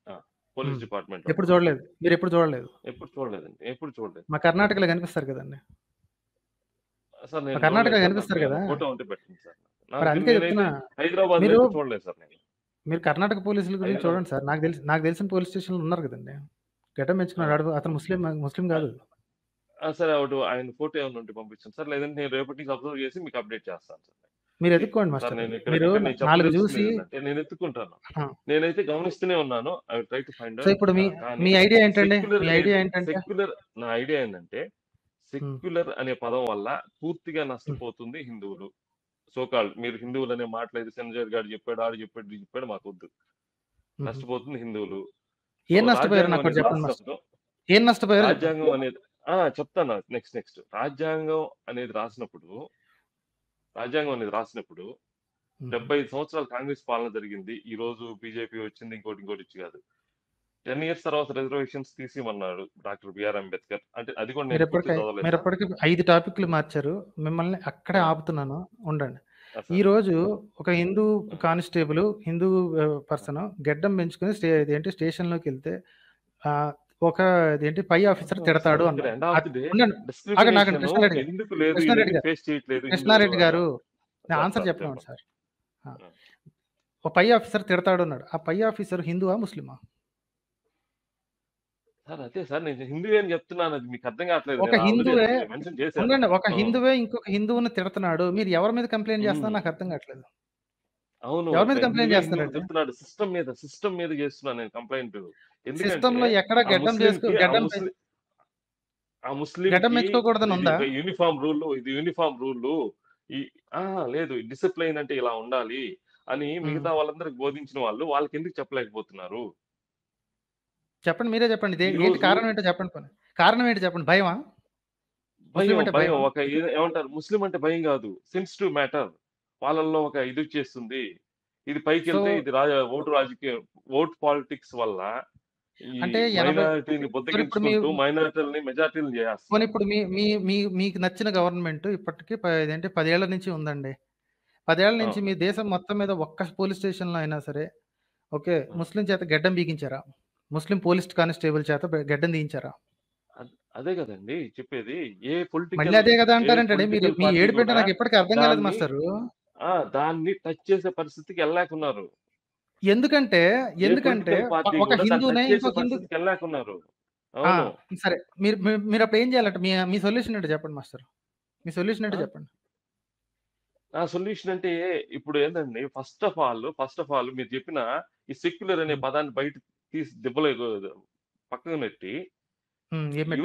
పోలీస్ డిపార్ట్మెంట్ ఎప్పుడు చూడలేదు, మీరు ఎప్పుడు చూడలేదు? ఎప్పుడు చూడలేదండి, ఎప్పుడు చూడలేదు. మా కర్ణాటకలో కనిపిస్తారు కదండి, కర్ణాటక కనిపిస్తారు కదా, అందుకే చెప్తున్నా మీరు కర్ణాటక పోలీసుల గురించి చూడండి సార్. నాకు తెలిసి నాకు తెలిసిన పోలీస్ స్టేషన్లో ఉన్నారు కదండి, గడ్డం పెంచుకున్నాడు అతను, ముస్లిం ముస్లిం కాదు సార్. ఒకటి ఆయన ఫోటో ఏమైనా ఉంటే పంపించాను సార్, లేదంటే నేను రేపటి నుంచి అబ్జర్వ్ చేసి మీకు అప్డేట్ చేస్తాను సార్. మీరు ఎత్తుకోండి మాస్టర్, మీరు నాలుగు చూసి నేను ఎత్తుకుంటాను. నేనైతే గమనిస్తూనే ఉన్నాను. I try to find out. So ఇప్పుడు మీ మీ ఐడియా ఏంటండి? మీ ఐడియా ఏంటంటే సెక్యులర్, నా ఐడియా ఏంటంటే సెక్యులర్ అనే పదం వల్ల పూర్తిగా నష్టపోతుంది హిందువులు. సోకాల్ మీరు హిందువులు అనే మాటలైతే సంజయ్ గారు చెప్పాడు, ఆడు చెప్పాడు చెప్పాడు మాకు వద్దు. నష్టపోతుంది హిందువులు. ఏం నష్టపోయారు నాకు చెప్పండి, ఏం నష్టపోయారు? రాజ్యాంగం అనేది చెప్తాను నెక్స్ట్ నెక్స్ట్ రాజ్యాంగం అనేది రాసినప్పుడు రాజ్యాంగం అనేది రాసినప్పుడు డెబ్బై ఐదు సంవత్సరాలు కాంగ్రెస్ పాలన జరిగింది. ఈ రోజు బీజేపీ వచ్చింది, ఇంకోటి ఇంకోటి ఇచ్చి కాదు. టెన్ ఇయర్స్ తర్వాత రిజర్వేషన్స్ తీసిమన్నాడు డాక్టర్ బిఆర్ అంబేద్కర్. అంటే అది కూడా మీరు ఎప్పటికీ ఐదు టాపిక్లు మార్చారు. మిమ్మల్ని అక్కడే ఆపుతున్నాను, ఉండండి. ఈ రోజు ఒక హిందూ కానిస్టేబుల్, హిందూ పర్సన్ గెడ్డం పెంచుకుని స్టే ఏంటి స్టేషన్ లోకి వెళ్తే ఒక ఏంటి పై ఆఫీసర్ తిడతాడు అన్నాడు. కృష్ణారెడ్డి గారు ఆన్సర్ చెప్పండి సార్. ఒక పై ఆఫీసర్ తిడతాడు అన్నాడు. ఆ పై ఆఫీసర్ హిందూవా ముస్లిమా సార్? అదే సార్ నేను హిందువే అని చెప్తున్నాను, అది మీకు అర్థం కావట్లేదు. ఒక హిందువే ఉండండి, ఒక హిందువే ఇంకొక హిందువుని తిడుతున్నాడు. మీరు ఎవరి మీద కంప్లైంట్ చేస్తున్నారు నాకు అర్థం కావట్లేదు. అవును, ఎవరి మీద కంప్లైంట్ చేస్తున్నాడు? సిస్టమ్ మీద, సిస్టమ్ మీద చేస్తున్నాను నేను కంప్లైంట్. యూనిఫామ్ రూల్, ఇది యూనిఫామ్ రూల్ లేదు, డిసిప్లైన్ అంటే ఇలా ఉండాలి అని మిగతా వాళ్ళందరికి బోధించిన వాళ్ళు వాళ్ళకి ఎందుకు చెప్పలేకపోతున్నారు చెప్పండి, మీరే చెప్పండి. కారణం ఏంటో చెప్పండి, కారణం ఏంటో చెప్పండి. భయమా? భయం భయం ఒక ఏమంటారు, ముస్లిం అంటే భయం కాదు, సెన్సిటివ్ మ్యాటర్ వాళ్ళల్లో ఒక ఇది వచ్చేస్తుంది. ఇది పైకి వెళ్తే ఇది రాజ ఓటు రాజకీయం, ఓట్ పాలిటిక్స్ వల్ల మైనారిటీని బొద్దగించుకుంటూ మైనారిటీలని మెజారిటీని చేయాలి. ఇప్పుడు మీకు నచ్చిన గవర్నమెంట్ ఇప్పటికీ ఏంటి పదేళ్ల నుంచి ఉందండి. పదేళ్ల నుంచి మీ దేశం మొత్తం మీద ఒక్క పోలీస్ స్టేషన్లో అయినా సరే ఓకే ముస్లిం చేత గడ్డం బీగించారా? ముస్లిం పోలీస్ కానిస్టేబుల్ చేత గడ్డం తీయించారా? అదే కదండి చెప్పేది. ఏ పొలిటికల్ అదే కదా అంటారంటే మీరు మీ ఏడుపేట నాకు ఇప్పటికీ అర్థం కాలేదు మాస్టర్. దాన్ని టచ్ చేసే పరిస్థితికి వెళ్ళాకున్నారు. ఎందుకంటే ఎందుకంటే ఒక హిందూనే ఇంకొక హిందూకి వెళ్ళాకున్నారు. సరే మీరు మీరు అప్పుడు ఏం చేయాలంటే మీ మీ సొల్యూషన్ అంటే చెప్పండి మాస్టర్, మీ సొల్యూషన్ అంటే చెప్పండి. నా సొల్యూషన్ అంటే ఇప్పుడు ఏంటండి, first of all first of all మీరు చెప్పిన ఈ సెక్యులర్ అనే పదాన్ని బయట తీసి దెబ్బలే పక్కన పెట్టి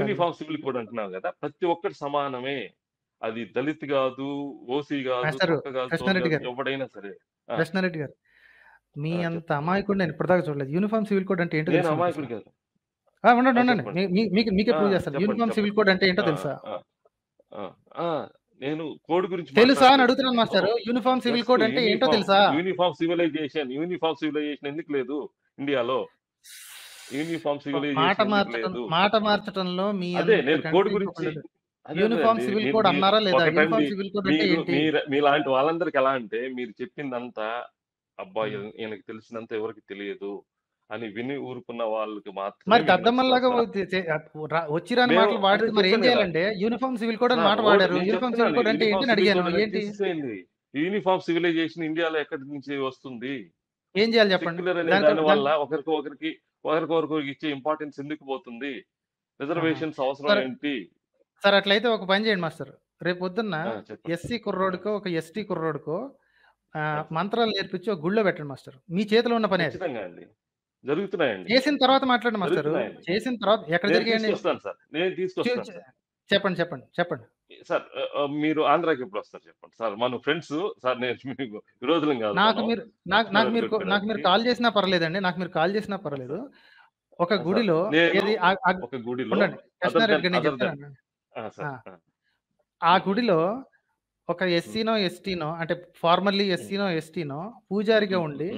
యూనిఫామ్ సివిల్ కోడ్ అంటున్నావు కదా, ప్రతి ఒక్కటి సమానమే. అది దళిత్ కాదు, ఓసీ కాదు, ఎవడైనా సరే. కృష్ణారెడ్డి గారు మీ అంత అమాయకుడు నేను ఇప్పటిదాకా చూడలేదు. యూనిఫామ్ సివిల్ కోడ్ అంటే ఏంటో తెలుసా? అమాయకుడు కాదు, ఉండండి ఉండండి, మీకే ప్రూవ్ చేస్తాను. యూనిఫామ్ సివిల్ కోడ్ అంటే ఏంటో తెలుసా? నేను కోడ్ గురించి తెలుసా అని అడుగుతున్నాను మాస్టర్. యూనిఫామ్ సివిల్ కోడ్ అంటే ఏంటో తెలుసా? Uniform civilisation. యూనిఫామ్ సివిలైజేషన్ ఎందుకు లేదు ఇండియాలో? యూనిఫామ్ సివిలైజేషన్ మాట మార్చడంలో మీ అదే నేను కోడ్ గురించి యూనిఫామ్ సివిల్ కోడ్ అన్నారా లేదా? యూనిఫామ్ సివిల్ కోడ్ అంటే ఏంటి? మీలాంటి వాళ్ళందరికి ఎలా అంటే మీరు చెప్పిందంతా అబ్బాయి ఈయనకి తెలిసినంత ఎవరికి తెలియదు అని విని ఊరుకున్న వాళ్ళకి మాత్రం మరి దద్దమ్మలాగా వచ్చిరాని మాటలు వాడి మరి ఏం చేయాలంటే యూనిఫామ్ సివిల్ కోడ్ అని మాట వాడారు. యూనిఫామ్ సివిల్ కోడ్ అంటే ఏంటి అడిగాను. ఏంటి యూనిఫామ్ సివిలైజేషన్ ఇండియాలో ఎక్కడి నుంచి వస్తుంది? ఏం చేయాలి చెప్పండి. దాని వల్ల ఒకరికి ఒకరికి ఒకరికొకరికి ఇచ్చే ఇంపార్టెన్స్ ఎందుకు పోతుంది? రిజర్వేషన్స్ అవసరం ఏంటి సార్? అట్లయితే ఒక పని చేయండి మాస్టర్, రేపు పొద్దున్న ఎస్సీ కుర్రోడుకో ఒక ఎస్టీ కుర్రోడుకో మంత్రాలు నేర్పించి ఒక గుళ్ళో పెట్టండి మాస్టర్. మీ చేతిలో ఉన్న పని జరుగుతున్నాయండి. చేసిన తర్వాత మాట్లాడండి మాస్టర్, చేసిన తర్వాత ఎక్కడ జరిగాయండి చెప్పండి చెప్పండి చెప్పండి సార్. మీరు ఆంధ్రాకి ఎప్పుడు వస్తారు చెప్పండి సార్, మన ఫ్రెండ్స్ సార్. నేను విరోధులం కాదు. నాకు మీరు నాకు నాకు మీరు నాకు మీరు కాల్ చేసినా పర్లేదండి, నాకు మీరు కాల్ చేసినా పర్లేదు. ఒక గుడిలో ఒక గుడిలో కృష్ణారెడ్డి గారు చెప్తాను, ఆ గుడిలో ఒక ఎస్సీనో ఎస్టీనో అంటే ఫార్మల్లీ ఎస్సీనో ఎస్టీనో పూజారిగా ఉండి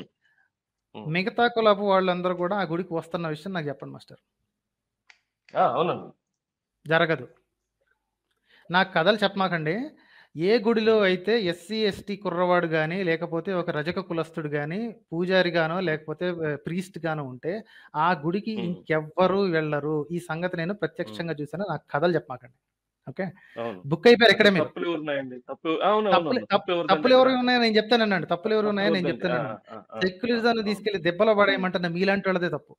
మిగతా కులాపు వాళ్ళందరూ కూడా ఆ గుడికి వస్తున్న విషయం నాకు చెప్పండి మాస్టర్. జరగదు. నాకు కథలు చెప్పమాకండి. ఏ గుడిలో అయితే ఎస్సీ ఎస్టీ కుర్రవాడు గాని, లేకపోతే ఒక రజక కులస్తుడు గాని, పూజారి గానో లేకపోతే ప్రీస్ట్ గానో ఉంటే ఆ గుడికి ఉమ్, ఇంకెవ్వరూ వెళ్ళరు. ఈ సంగతి నేను ఉమ్, ప్రత్యక్షంగా చూసాను. నాకు కథలు చెప్పమాకండి. ఓకే, అవును. బుక్ అయిపోయారు ఎక్కడ మీరు. తప్పులు ఉన్నాయండి, తప్పు అవును అవును తప్పులు అవును. తప్పు తప్పు ఎవరిదండి తప్పులు ఇక్కడ? ఎవరు ఉన్నాయో నేను చెప్తానన్నాడు. తప్పులు ఎవరు తప్పు ఉన్నాయో నేను ఎవరిదండి? ఆ, చెప్తానన్నాడు. ఆ, ఆ, ఆ, సెక్యులరిజాన్ని అవును తీసుకెళ్లి దెబ్బలో పడేయమంటున్న మీలాంటి వాళ్ళదే తప్పు.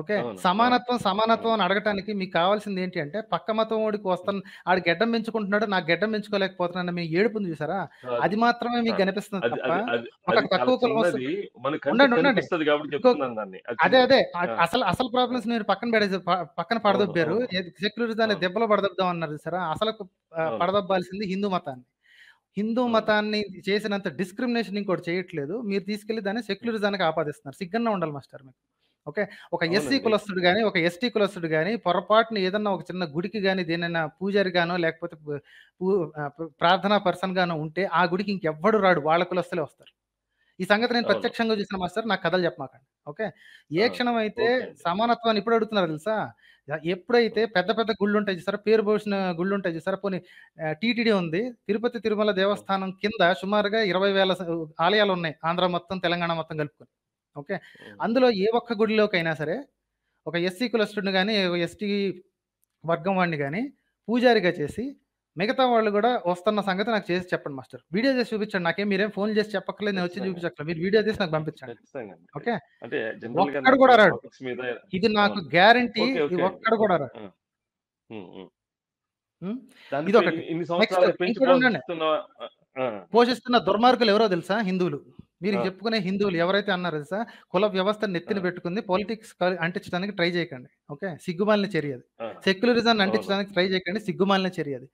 ఓకే, అవును అవును సమానత్వం సమానత్వం అవును అని అడగటానికి మీకు కావాల్సింది ఏంటి అంటే, పక్క మతం వాడికి ఉమ్, వస్తాను ఆడు గడ్డం పెంచుకుంటున్నాడు, నాకు గడ్డం పెంచుకోలేకపోతున్నాను మీ ఏడుపుని చూసారా, కాదు అది మాత్రమే మీకు కాదు కనిపిస్తుంది అది తప్ప అది అది ఒక అది తక్కువ వాళ్ళకి కులం వస్తుంది. ఉన్నది మన కంటికి ఉండండి ఉండండి కనిపిస్తుంది కాబట్టి ఇంకో చెప్తున్నాను దాన్ని. అది అదే చిన్న అదే అ- ఆ, అసలు అసలు ప్రాబ్లమ్స్ మీరు పక్కన పడేసి ప- పక్కన అవును పడదొబ్బారు. అవును సెక్యులరిజాన్ని అవును దెబ్బలో పడదొబ్దాం అన్నారు సరే. అసలు ఆ, అవును పడదొబ్బాల్సింది హిందూ మతాన్ని. హిందూ అవును మతాన్ని చేసినంత డిస్క్రిమినేషన్ ఇంకోటి చేయట్లేదు. మీరు తీసుకెళ్లి దాన్ని ఉమ్, సెక్యులరిజానికి ఆపాదిస్తున్నారు. సిగ్గన్నా ఉండాలి మాస్టర్ మీకు. ఓకే, ఒక ఎస్సీ అవునండి కులస్తుడు కానీ ఒక ఎస్టీ కులస్తుడు కానీ పొరపాటున ఏదన్నా ఒక చిన్న గుడికి కానీ దేనైనా పూజారి గానో లేకపోతే పూ- పూ- ఆ, ప్ర- ప్రార్థనా పర్సన్ గానో ఉంటే ఆ గుడికి ఇంకెవ్వడు రాడు, వాళ్ళ కులస్తులే వస్తారు. ఈ సంగతి నేను అవును ప్రత్యక్షంగా చూసిన మాస్టర్, నాకు కథలు చెప్పమాకండి. ఓకే, ఏ ఆ, క్షణం అయితే ఓకే అండి సమానత్వాన్ని ఇప్పుడు అడుగుతున్నారు తెలుసా, ఎ- ఎప్పుడైతే ఉమ్, పెద్ద పెద్ద గుళ్ళు ఉంటాయి చూసారా, పేరు పోసిన గుళ్ళు ఉంటాయి చూసారా. పోనీ టీటీడీ ఉంది, తిరుపతి తిరుమల ఉమ్, దేవస్థానం కింద సుమారుగా ఇరవై వేల స- ఆలయాలు ఉన్నాయి ఆంధ్ర మొత్తం తెలంగాణ మొత్తం కలుపుకొని. ఓకే, ఉమ్, అందులో ఏ ఒక్క గుడిలోకైనా సరే ఒక ఎస్సీ కులస్టుడిని కానీ ఎస్టీ వర్గం వాడిని కానీ పూజారిగా చేసి మిగతా వాళ్ళు కూడా వస్తున్న సంగతి నాకు చేసి చెప్పండి మాస్టర్. వీడియో చేసి చూపించండి నాకేం, మీరేం ఫోన్ చేసి చెప్పక్కర్లేదు, నేను వచ్చి ఖచ్చితంగా చూపించక్కర్లేదు, మీరు వీడియో చేసి నాకు పంపించండి. ఖచ్చితంగా అండి ఓకే, ఖచ్చితంగా. అంటే జనరల్ గా ఒక్కడు నాకు కూడా ఈ రాడు, టాపిక్స్ మీద ఇది నాకు అవును గ్యారంటీ, ఓకే ఇది ఓకే అండి ఒక్కడు కూడా రాడు. ఆ, ఉమ్, ఉమ్. ఉమ్, దాన్ని పె- ఇదొకటి. ఇన్ని నెక్స్ట్ సంవత్సరాలుగా పెంచి ఇంకోటి ఉండండి, పోషిస్తున్న ఆ, ఆ, పోషిస్తున్న దుర్మార్గులు ఎవరో తెలుసా, హిందువులు. మీరు ఆ, చెప్పుకునే హిందువులు ఎవరైతే అన్నారో తెలుసా, కుల వ్యవస్థ ఆ, నెత్తిన పెట్టుకుంది పాలిటిక్స్ అంటించడానికి ట్రై చేయకండి. ఓకే, సిగ్గుమాలిన చర్య అది. ఆ, సెక్యులరిజాన్ని అవును అంటించడానికి ట్రై చేయకండి, సిగ్గుమాలిన చర్య అది.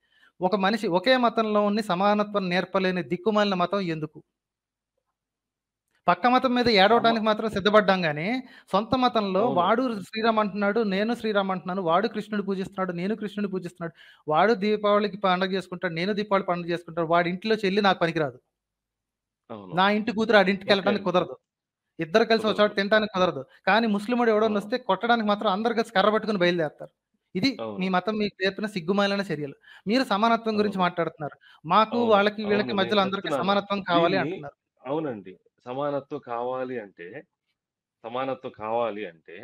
ఒక మనిషి ఒకే మతంలో ఉన్న సమానత్వం నేర్పలేని దిక్కుమాలిన మతం ఎందుకు? పక్క మతం మీద సమ ఏడవటానికి మాత్రం సిద్ధపడ్డాం కానీ సొంత మతంలో అవును వాడు శ్రీరామ్ అంటున్నాడు, నేను శ్రీరామ్ అంటున్నాను, వాడు కృష్ణుడు పూజిస్తున్నాడు, నేను కృష్ణుడు పూజిస్తున్నాడు, వాడు దీపావళికి పండుగ చేసుకుంటాడు, నేను దీపావళి పండుగ చేసుకుంటాడు, వాడి ఇంట్లో చెల్లి నాకు పనికిరాదు, అవును నా ఇంటి కూతురు ఆడి ఇంటికి ఓకే వెళ్ళడానికి అండి కుదరదు, ఇద్దరు కలిసి ఒక కుదరదు చోట తినడానికి కుదరదు. కానీ ముస్లిముడు ఎవడో అవును వస్తే కొట్టడానికి మాత్రం అందరు కలిసి కర్ర పట్టుకుని బయలుదేరుతారు. ఇది మీ అవును మతం మీకు నేర్పిన సిగ్గుమాలైన చర్యలు. మీరు సమానత్వం గురించి అవును మాట్లాడుతున్నారు, మాకు అవును వాళ్ళకి వీళ్ళకి అవును నేను మధ్యలో అందరికీ చెప్తున్నాను సమానత్వం కావాలి దీన్ని. అంటున్నారు. అవునండి సమానత్వం కావాలి అంటే సమానత్వం కావాలి అంటే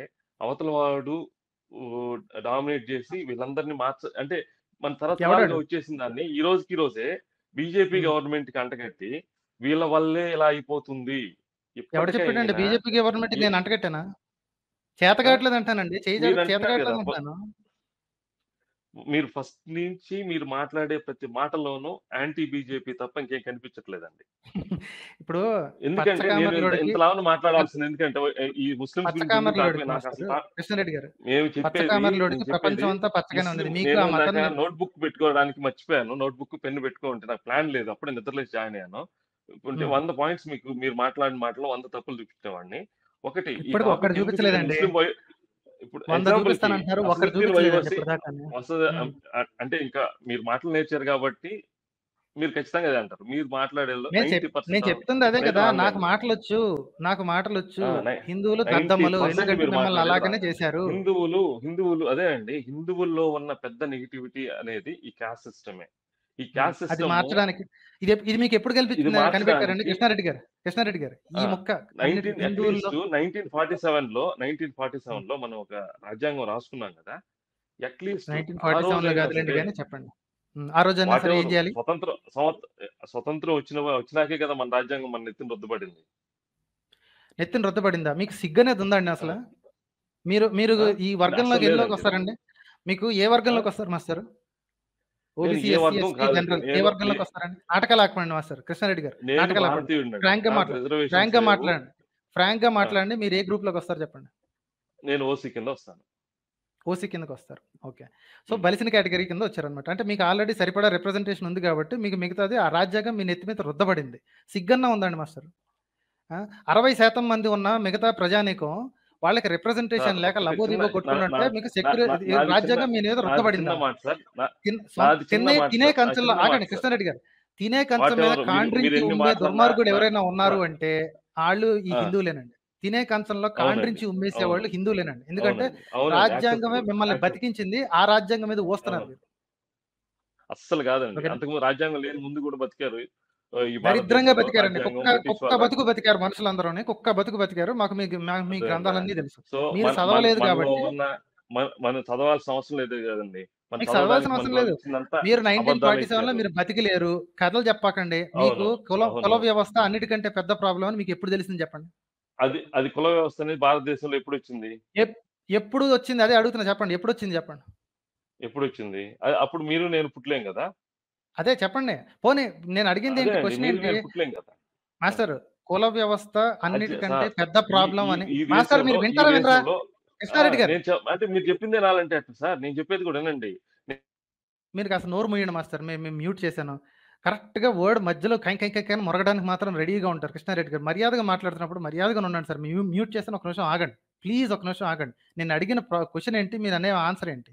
అవతల వాడు డామినేట్ చేసి వీళ్ళందరినీ మార్చ అంటే మన తరతరాలుగా ఎవడాడు? వచ్చేసిన దాన్ని ఈ రోజుకి ఈ రోజే బీజేపీ ఉమ్. గవర్నమెంట్ కి అంటగట్టి వీళ్ళ వల్లే ఇలా అయిపోతుంది ఎవడు చెప్పాడండి ఇప్పటికైనా బీజేపీ గవర్నమెంట్ ఏ- నేను అంటగట్టానా? ఆ? చేతగాట్లేదు అంటానండి, చేయి మీరు జాడకు అంటున్నారు కదా చేతగాట్లేదు ఫ- అంటాను. మీరు ఫస్ట్ నుంచి మీరు మాట్లాడే ప్రతి మాటలోనూ యాంటీ బీజేపీ తప్ప ఇంకేం కనిపించట్లేదండి. ఇప్పుడు ఎందుకంటే నేను ఇంత పచ్చకామర్లోడికి ఇంతలాను పచ్చ- మాట్లాడాల్సింది ఎందుకంటే ఈ ముస్లిమ్స్ గురించి ఎందుకు పచ్చకామర్లోడికి నాకు అసలు మాస్టర్ తా- కృష్ణారెడ్డి గారు, మేము చెప్పేది పచ్చకామర్లోడికి నేను చెప్పేది ప్రపంచం అంతా పచ్చగానే ముస్లిం. ఉంది, మీకు నేను ఆ ఇందాక మతం నేర్ప నోట్ బుక్ పెట్టుకోవడానికి మర్చిపోయాను, నోట్ బుక్ పెన్ను పెట్టుకో ఉంటే నాకు ప్లాన్ లేదు, అప్పుడే నిద్రలేసి జాయిన్ అయ్యాను. ఉంటే ఉమ్. వంద పాయింట్స్ మీకు మీరు మాట్లాడిన మాటలో వంద తప్పులు చూపించేవాడిని. ఒకటి ఈ ఇప్పటికి ఒక్కడు టాపిక్ ఎందుకు ఇప్పుడు చూపించలేదండి, ముస్లిం వై ఇప్పుడు వంద ఎగ్జాంపుల్ కి చూపిస్తానంటున్నారు, ఒక్కడు అసదుద్దీన్ చూపించలేదండి వైవసి ఇప్పటిదాకా. వసద ఉమ్. అంటే ఇంకా మీరు మాటలు నేర్చారు కాబట్టి మీరు ఖచ్చితంగా అదే అంటారు. మీరు మాట్లాడేలో నేను చెప్ నైన్టీ నేను పర్సెంట్ చెప్తుంది అదే రైట్ కదా, నాకు రాంగ్ మాటలు వచ్చు, నాకు మాటలు వచ్చు. హిందువులు నైంటీ దద్దమ్మలు, పర్సెంట్ ఎందుకంటే మీరు మిమ్మల్ని మాట్లాడేది అలాగనే రాంగ్. చేశారు. హిందువులు హిందువులు అదే అండి హిందువుల్లో ఉన్న పెద్ద నెగిటివిటీ అనేది ఈ క్యాస్ట్ సిస్టమే. ఈ ఉమ్, క్యాస్ట్ అది సిస్టమ్ మార్చడానికి ఇది ఎప్- ఇది మీకు ఎప్పుడు ఇది కల్పించింది కనిపెట్టారండి మార్చడానికి కృష్ణారెడ్డి గారు. కృష్ణారెడ్డి గారు ఈ మొక్క అన్నిటి నైన్టీన్ హిందువుల్లో అట్లీస్ట్ నైన్టీన్ ఫార్టీ సెవెన్ లో నైన్టీన్ ఫార్టీ సెవెన్ లో మనం ఒక రాజ్యాంగం రాసుకున్నాం కదా. అట్లీస్ట్ నైన్టీన్ ఆ ఫార్టీ సెవెన్ లో రోజైనా కాదులేండి సరే కానీ చెప్పండి. ఉమ్, ఆ రోజైనా వాట్ సరే ఏం ఎవరు చేయాలి? స్వతంత్ర స్వత- స్వతంత్రం వచ్చిన వచ్చినాకే కదా మన రాజ్యాంగం మన నెత్తిన రద్దుపడింది. నెత్తిన రొద్దపడిందా? మీకు సిగ్గు అనేది ఉందండి ఆ, అసలు? మీరు మీరు ఆ? ఈ అసలు వర్గంలోకి ఎన్నిలోకి లేదండి నాకు. వస్తారండి? మీకు ఏ ఆ? వర్గంలోకి వస్తారు మాస్టర్? నేను ఓబీసీ, ఏ ఎస్సీ, వర్గం ఎస్టీ, కాదండి. జనరల్ ఏ నేను వర్గంలోకి ఏ- వస్తారండి? నాటకాలు ఆకమండి మాస్టర్ కృష్ణారెడ్డి గారు, నేను నాటకాలు ఆకండి. భారతీయుడినండి, ఫ్రాంక్ గా నాకు మాట్లాడు, ఫ్రాంక్ రిజర్వేషన్స్ గా లేవు. మాట్లాడండి, ఫ్రాంక్ గా ఆ, మాట్లాడండి. మీరు ఏ గ్రూప్ లోకి వస్తారు చెప్పండి? నేను ఓసీ కింద వస్తాను. ఓసీ కిందకి వస్తారు. ఓకే, సో ఉమ్, బలిసిన కేటగిరీ కింద వచ్చారనమాట. అంటే మీకు ఆల్రెడీ సరిపడా రిప్రజెంటేషన్ ఉంది కాబట్టి మీకు మిగతాది ఆ రాజ్యాంగం మీ నెత్తి మీద రుద్దబడింది. సిగ్గన్నా ఉందండి మాస్టర్. ఆ, అరవై శాతం మంది ఉన్న మిగతా ప్రజానీకం వాళ్ళకి ఆ, రిప్రజెంటేషన్ లేక ఒక్క చిన్న లబోదిబో నా- కొట్టుకుంటుంటే నా- మీకు నా- సెక్యులర్ నా- నాది చిన్న రాజ్యాంగం మీ మీద నాది చిన్న రుద్దబడిందా? మాట సార్. నా- తిన్- సొం- నాది చిన్న తినే మాట తినే సార్. నాది కంచెల్లో చిన్న మాట ఆగండి సార్. కృష్ణారెడ్డి గారు, తినే కంచం వాట్ మీద ఎవరు మీరు మీరు కాండ్రించి ఎన్ని ఉమ్మే మాట్లాడినా దుర్మార్గుడు నా- ఎవరైనా ఉన్నారు నా- అంటే వాళ్ళు ఈ ఆ, హిందువులేనండి. తినే కంచంలో అవునండి కాండ్రించి ఉమ్మేసే అవును వాళ్ళు హిందువులేనండి. ఎందుకంటే అవునండి అవునండి రాజ్యాంగమే యాక్సెప్టబుల్ మిమ్మల్ని యాక్సెప్ట్ బతికించింది, ఆ రాజ్యాంగం మీద ఓస్తున్నారు అవును మీరు. అస్సలు కాదండి. అంతకుముందు రాజ్యాంగం లేని ముందు కూడా బతికారు ఈ దరిద్రంగా భారతదేశంలో, బతికారండి. కుక్క రాజ్యాంగం కుక్క బతుకు పిచ్చి. బతికారు మనుషులందరూనే, కుక్క బతుకు బతికారు. మాకు మీ మా- మీ గ్రంథాలన్నీ తెలుసు, సో మీరు మన మన చదవలేదు మనలో కాబట్టి ఉన్న మన- మనం చదవాల్సిన అవసరం లేదు కదండి, మనం మీకు చదవడానికి చదవాల్సిన మనకు అవసరం లేదు. వచ్చిందంతా మీరు నైన్టీన్ అబద్ధాలు ఫార్టీ సెవెన్ లో ఇచ్చారు. మీరు బతికిలేరు, కథలు చెప్పకండి. మీకు అవును కుల కుల అవును వ్యవస్థ అన్నిటికంటే పెద్ద ప్రాబ్లం అని మీకు ఎప్పుడు తెలిసింది చెప్పండి? అది అది కుల వ్యవస్థ అనేది భారతదేశంలో ఎప్పుడు వచ్చింది, ఎప్- ఎప్పుడు వచ్చింది? అదే అడుగుతున్నా, చెప్పండి ఎప్పుడు వచ్చింది చెప్పండి. ఎప్పుడు వచ్చింది? అ- అప్పుడు మీరు నేను పుట్టలేం కదా, అదే చెప్పండి. పోనీ నేను అడిగింది అదే ఏంటి, అండి, క్వశ్చన్ మీరు ఏంటి నేను పుట్టలేం కదా. ఆ. మాస్టర్? కుల వ్యవస్థ అది చే- అన్నిటికంటే ఆ, పెద్ద ఈ ప్రాబ్లం ఈ అని ఈ మాస్టర్ మీరు దేశంలో ఈ వింటారా వినరా? దేశంలో ఆ, కృష్ణారెడ్డి గారు నేను చె- అంటే మీరు చెప్పిందే నాలంటే అట్లా సార్, నేను చెప్పేది కూడా వినండి. నే- మీరు కాస్త నోరు మూయండి మాస్టర్. మేము మేము మ్యూట్ చేశాను కరెక్ట్గా. వర్డ్ మధ్యలో కై కై కై కై అని మొరగడానికి మాత్రం రెడీగా ఉంటారు కృష్ణారెడ్డి గారు. మర్యాదగా మాట్లాడుతున్నప్పుడు మర్యాదగా ఉండండి సార్. మేము మ్యూట్ చేశాను, ఒక నిమిషం ఆగండి ప్లీజ్, ఒక నిమిషం ఆగండి. నేను అడిగిన క్వశ్చన్ ఏంటి, మీరు అనే ఆన్సర్ ఏంటి?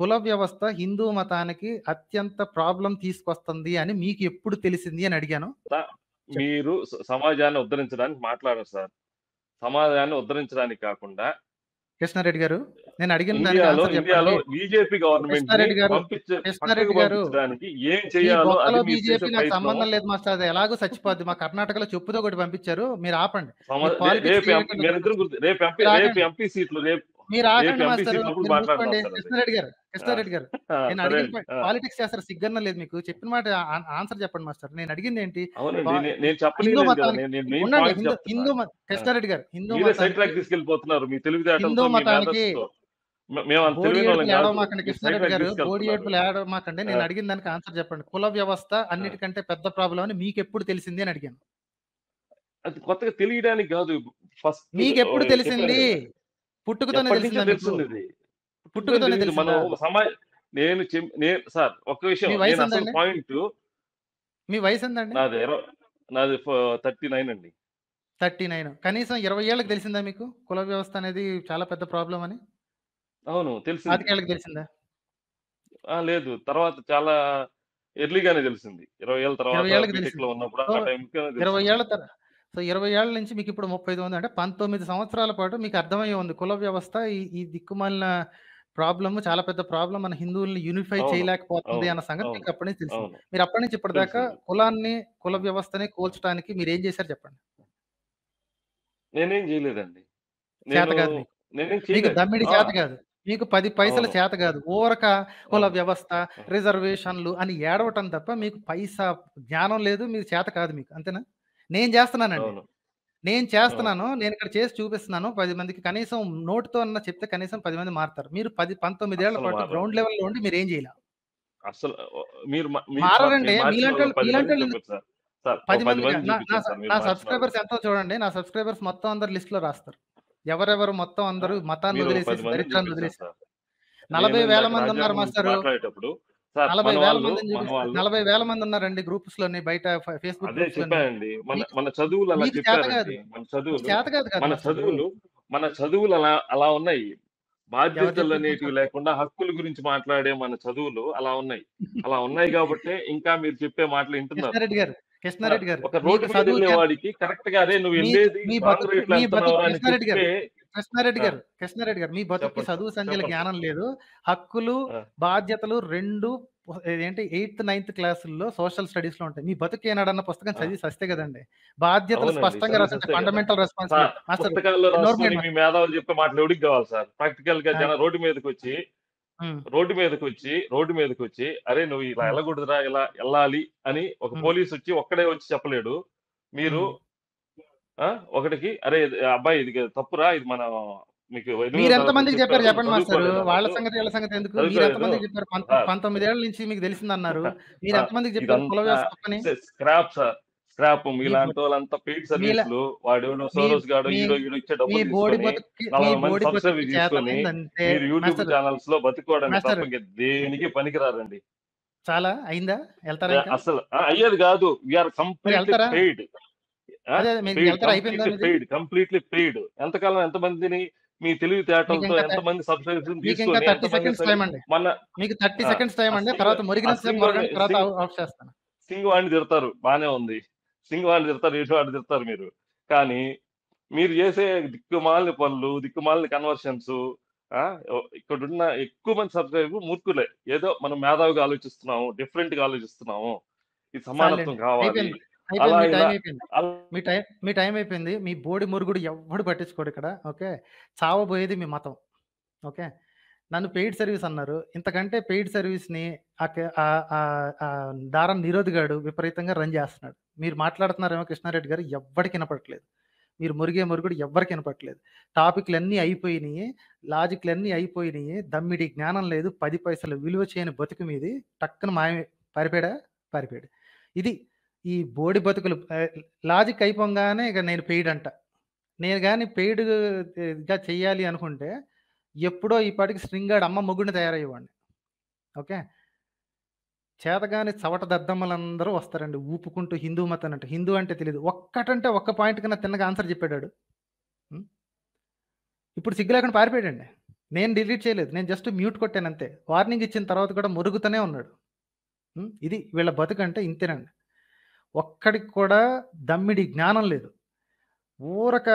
కుల వ్యవస్థ హిందూ మతానికి అత్యంత ప్రాబ్లం తీసుకొస్తుంది అని మీకు ఎప్పుడు తెలిసింది అని అడిగాను. తా- చెప్పండి. మీరు స- సమాజాన్ని ఉద్ధరించడానికి మాట్లాడారు సార్, సమాజాన్ని ఉద్ధరించడానికి కాకుండా కృష్ణారెడ్డి గారు నేను అడిగిన దానికి ఇండియాలో ఆన్సర్ ఇండియాలో చెప్పండి. బీజేపీ గవర్నమెంట్ ని కృష్ణారెడ్డి గారు పంపించే పక్కకు కృష్ణారెడ్డి గారు పంపించడానికి ఏం ఈ చేయాలో బొక్కలో అది మీరు చేసే బీజేపీ నాకు ప్రయత్నం సంబంధం లేదు మాస్టర్, అది ఎలాగో చచ్చిపోద్ది. మా కర్ణాటకలో చెప్పుతో ఒకటి పంపించారు, మీరు ఆపండి. సమ- మీరు రే- పాలిటిక్స్ రేపు ఎంపీ చేయకండి ఒక మీరిద్దరు నిమిషం, గుర్తు రేపు ఎంపీ మీరు రేపు ఆగండి, ఎంపీ సీట్లు రేపు మీరు రేపు ఆగండి ఎంపీ మాస్టర్, సీట్లు అప్పుడు మీరు మాట్లాడదాం మూసుకోండి. సార్ అది. కృష్ణారెడ్డి గారు ఆ, కృష్ణారెడ్డి గారు ఆ, నేను సరే అడిగిన అండి. ఆ, పాలిటిక్స్ చేస్తారు, సిగ్గన్న లేదు మీకు. చెప్పిన మాట ఆన్సర్ చెప్పండి మాస్టర్. నేను అడిగింది ఏంటి, అవునండి, పా- నే- నేను హిందూ చెప్పనీయలేదు కదా, మతానికి నేను నేను మెయిన్ ఉండండి, పాయింట్ హిందూ చెప్తున్నా. హిందూ మత ఆ, కృష్ణారెడ్డి గారు హిందూ మీరే సైడ్ మతానికి ట్రాక్ తీసుకెళ్ళిపోతున్నారు మీ హిందూ తెలివితేటలతో మీ మతానికి మేధస్సుతో. మే- మేము అంత బోడి తెలివైన వాళ్ళం ఏడుపులు కాదు, ఏడవమాకండి మీరు సైడ్ కృష్ణారెడ్డి ట్రాక్ గారు, బోడి తీసుకెళ్తున్నారు. ఏడుపులు ఏడవమాకండి. ఆ, నేను అడిగిన దానికి ఆన్సర్ చెప్పండి. కుల వ్యవస్థ ఆ. అన్నిటికంటే పెద్ద ప్రాబ్లం అని మీకు ఎప్పుడు తెలిసింది అని అడిగాను. అది కొత్తగా తెలియడానికి కాదు, ఫస్ట్ మీకు ఎప్పుడు చెప్పాను తెలిసింది? కదా పుట్టుకతోనే ఎప్పటి నుంచో తెలిసిందా మీకు? తెలిసింది ఇది, పుట్టుకతోనే పుట్టుకతోనే తెలిసింది. మనం తెలిసిందా? ఒక సమాజ నేను చెం- నేను సార్ ఒక విషయం, మీ నేను వయసు అసలు ఎంతండి? పాయింట్ మీ వయసు ఎంతండి? నాది ఇరవై నాది థర్టీ నైన్ అండి. Thirty nine. కనీసం ఇరవై ఏళ్ళకి ఉమ్. తెలిసిందా మీకు కుల వ్యవస్థ అనేది చాలా పెద్ద ప్రాబ్లం అని? అవును తెలిసింది. పాతికేళ్ళకి తెలిసిందా? ఆ, లేదు తర్వాత చాలా ఎర్లీగానే తెలిసింది, ఇరవై ఏళ్ళ ఇరవై తర్వాత ఏళ్ళకి బీటెక్ లో తెలిసింది. ఉన్నప్పుడు సో ఆ టైంకనే ఇరవై తెలిసింది. ఏళ్ళ తర సో ఇరవై ఏళ్ళ నుంచి మీకు ఇప్పుడు ముప్పై ఐదు ఉంది అంటే పంతొమ్మిది సంవత్సరాల పాటు మీకు అర్థమయ్యే ఉంది కుల వ్యవస్థ ఈ ఈ దిక్కుమాలిన ప్రాబ్లమ్ చాలా పెద్ద ప్రాబ్లం, మన హిందువుల్ని యూనిఫై అవును చేయలేకపోతుంది అవును అన్న సంగతి అవును మీకు అప్పటి నుంచి తెలిసింది. అవును మీరు అప్పటి నుంచి ఇప్పటిదాకా తెలిసింది. కులాన్ని కుల ఉమ్. వ్యవస్థని కూల్చడానికి మీరు ఏం చేశారు చెప్పండి? నేనేం చేయలేదండి, చేత నేను కాదు మీకు, నేనేం మీకు చేయలేదు. దమ్మిడి ఆ, చేత కాదు, మీకు పది పైసల అవును చేత కాదు. ఊరక కుల అవును వ్యవస్థ అవును. రిజర్వేషన్లు అని ఏడవటం తప్ప మీకు పైసా జ్ఞానం లేదు, మీకు చేత కాదు మీకు, అంతేనా? నేను చేస్తున్నానండి, అవును నేను అవును చేస్తున్నాను, నేను ఇక్కడ చేసి చూపిస్తున్నాను. పది మందికి కనీసం నోటుతో అన్న చెప్తే కనీసం పది మంది మారుతారు. మీరు పది పంతొమ్మిదేళ్ల అస్సలు పాటు మారరండి, గ్రౌండ్ లెవెల్లో ఉండి మీరు ఏం చేయాలి? అస్సలు ఓ, మీరు మా- మీరు సార్ మారరండి. మీరు మార్చిన మీలాంటి వాళ్ళు పది మీలాంటి మందిని వాళ్ళు చూపించారు సార్, సార్ ఓ పది పది మంది కా- మందిని నా నా చూపించారు సార్ మీరు నా మార్చిన వాళ్ళు. సబ్స్క్రైబర్స్ ఎంతో చూడండి. నా సబ్స్క్రైబర్స్ మొత్తం అందరు లిస్ట్లో రాస్తారు, ఎవరెవరు మొత్తం ఆ, అందరూ మతాన్ని మీరు ఒక పది వదిలేసేసి మందిని దరిద్రాన్ని చూపించారు వదిలేసి. సార్. నేను నలభై వేల ఇందాక మంది ఉన్నారు రాజ్యాంగం గురించి మాస్టారు, మాట్లాడేటప్పుడు సార్ నలభై మన వేల వాళ్ళు మందిని మన చూపిస్తారు. వాళ్ళు నలభై వేల మంది ఉన్నారండి గ్రూప్స్ లోని, బయట ఫేస్బుక్ అదే గ్రూప్స్ లోని. చెప్పానండి, మన మీకు మన చదువులు అలా మీకు చేత కాదు, చెప్పారండి, మన మీకు చదువులు చేత కాదు కాదు మన మాస్టారు. చదువులు మన చదువులు అలా అలా ఉన్నాయి, ఎవరు బాధ్యతలు చెప్పింది అనేటివి మాస్టారు? లేకుండా హక్కుల గురించి మాట్లాడే మన చదువులు అలా ఉన్నాయి, అలా ఉన్నాయి కాబట్టే ఇంకా మీరు చెప్పే మాటలు వింటున్నారు కృష్ణారెడ్డి గారు సార్. కృష్ణారెడ్డి గారు ఒక మీకు రోడ్డు మీద చదువు వెళ్ళే చేత వాడికి కరెక్ట్ గా అరే నువ్వు మీ వెళ్ళేది మీ రాంగ్ బతుకు రేట్ లో మీ బతుకు వెళ్తున్నావా అని కృష్ణారెడ్డి గారు చెప్తే కృష్ణారెడ్డి ఆ, గారు కృష్ణారెడ్డి గారు మీ బతుక్కి చెప్పండి సార్, చదువు సంఖ్యల చెప్పండి సార్. జ్ఞానం లేదు. హక్కులు ఆ, బాధ్యతలు రెండు పు- ఏంటి ఎయిత్ నైన్త్ క్లాసుల్లో సోషల్ స్టడీస్ లో ఉంటాయి. మీ బతుకు ఏనాడన్న పుస్తకం ఆ, చదివి సస్తే కదండి. బాధ్యతలు అవునండి స్పష్టంగా చదివి రాసుంటాయి, వస్తే కదా ఫండమెంటల్ సార్, రెస్పాన్సిబిలిటీ. మాస్టర్ పుస్తకాల్లో నోరు రాసుకొని మీ మేధావులు చెప్పే మాటలు ఎవడికి కావాలి సార్? ప్రాక్టికల్ గా జన రోడ్డు మీదకి వచ్చి రోడ్డు మీదకి వచ్చి రోడ్డు మీదకి వచ్చి అరే నువ్వు ఇలా వెళ్ళకూడదురా ఇలా వెళ్ళాలి అని ఒక పోలీస్ వచ్చి ఒక్కడే వచ్చి చెప్పలేడు. మీరు ఆ, ఒకటికి అరే ఇది- అబ్బాయి ఇది తప్పురా, ఇది మన మీకు ఎనిమిదో మీరు ఎంత తరగతిలో మందికి చెప్పారు చెప్పారు నువ్వు చెప్పండి మాస్టర్? చదువుకోలేదా వాళ్ళ నువ్వు సంగతి వీళ్ళ సంగతి ఎందుకు? మీరు ఎంత చదువుకోలేదు మందికి చెప్పారు? పంత సార్. పంతొమ్మిది ఏళ్ళ నుంచి మీకు తెలిసింది అన్నారు. మీరు సార్ ఎంతమందికి చెప్పారు కుల ఇదంతా వ్యవస్థ తప్పని? స్క్రాప్ సార్, స్క్రాప్ మీ మీలాంటి బతు వాళ్ళంతా పెయిడ్ మీలా సర్వీసులు, వాడు మీ సోరోస్ గాడు మీ ఈడో ఈడో ఇచ్చే మీ డబ్బులు బోడి తీసుకొని బతుక్కి మీ నలభై మంది బోడి సబ్సిడీ బతుక్కి తీసుకొని చేతనైందంటే మీరు యూట్యూబ్ మాస్టర్ ఛానల్స్ లో బతుకోవడానికి మాస్టర్ తప్ప ఇంక దేనికి పనికిరారండి. చాలా అయిందా? వెళ్తారా ఇంకా? అసలు అయ్యేది కాదు, వీఆర్ మీరు కంప్లీట్లీ వెళ్తారా? పెయిడ్, అదే అదే, మీరు పెయిడ్ వెళ్తారా? అయిపోయిందా కంప్లీట్లీ మీది? పెయిడ్ కంప్లీట్లీ పెయిడ్ ఎంతకాలం ఎంతమందిని మీ మీకు తెలివితేటలతో ఇంకా థ- ఎంతమంది సబ్సిడీస్ మీకు ఇంకా తీసుకొని థర్టీ ఎంతమంది సెకండ్స్ సరి టైం అండి. మన మీకు థర్టీ ఆ సెకండ్స్ టైం ఆ అండి. సింగ్ తర్వాత ఆ మురిగినంత సేపు సింగ్ వాడిని మురగండి, తర్వాత సింగ్ ఆఫ్ చేస్తాను. సింగ్ వాడిని తిడతారు బానే ఉంది, సింగ్ వాడిని తిడతారు ఇటు వాడిని తిడతారు మీరు, కానీ మీరు చేసే దిక్కుమాలిన పనులు దిక్కుమాలిన కన్వర్షన్స్ ఇక్కడ ఉన్న ఎక్కువ మంది సబ్స్క్రైబ్ మూర్ఖులే, ఏదో మనం మేధావిగా ఆలోచిస్తున్నాము, డిఫరెంట్ గా ఆలోచిస్తున్నాము, ఈ సమానత్వం చాలండి, కావాలి అయిపోయింది అయిపోయింది అలా మీ టైం ఇలా అయిపోయింది, అలా. మీ టైం మీ టైం అయిపోయింది. మీ బోడి మురుగుడు ఎవ్వడు పట్టించుకోడు ఇక్కడ. ఓకే, చావబోయేది మీ మతం. ఓకే, నన్ను పెయిడ్ సర్వీస్ అన్నారు. ఇంతకంటే పెయిడ్ సర్వీస్ని ఆ కే- ఆ- ఆ- ఆ దారం నిరోధగాడు విపరీతంగా రన్ చేస్తున్నాడు. మీరు మాట్లాడుతున్నారేమో కృష్ణారెడ్డి గారు, ఎవ్వడికి వినపడట్లేదు. మీరు మురిగే మురుగుడు ఎవ్వరికి వినపట్లేదు. టాపిక్లు అన్నీ అయిపోయినాయి, లాజిక్లు అన్నీ అయిపోయినాయి, దమ్మిడి జ్ఞానం లేదు, పది పైసలు విలువ చేయని బతుకు మీది, టక్కున మాయమే, పరిపేడా పరిపేడు. ఇది ఈ బోడి బతుకులు. ఆ, లాజిక్ అయిపోగానే ఇక నేను పెయిడ్ అంట. నేను కానీ పెయిడ్గా చెయ్యాలి అనుకుంటే ఎప్పుడో ఈ పాటికి స్ట్రింగాడు అమ్మ మొగ్గుని తయారయ్యేవాడిని. ఓకే, చేతగాని చవట దద్దమ్మలందరూ వస్తారండి ఊపుకుంటూ, హిందూ మతం అంటే హిందూ అంటే తెలియదు, ఒక్కటంటే ఒక్క పాయింట్ కన్నా తిన్నగా ఆన్సర్ చెప్పాడు. ఉం? ఇప్పుడు సిగ్గు లేకుండా పారిపోయాడండి. నేను డిలీట్ చేయలేదు, నేను జస్ట్ మ్యూట్ కొట్టాను అంతే. వార్నింగ్ ఇచ్చిన తర్వాత కూడా మురుగుతూనే ఉన్నాడు. ఉం? ఇది వీళ్ళ బతుకంటే ఇంతేనండి. ఒక్కడికి కూడా దమ్మిడి జ్ఞానం లేదు. ఊరక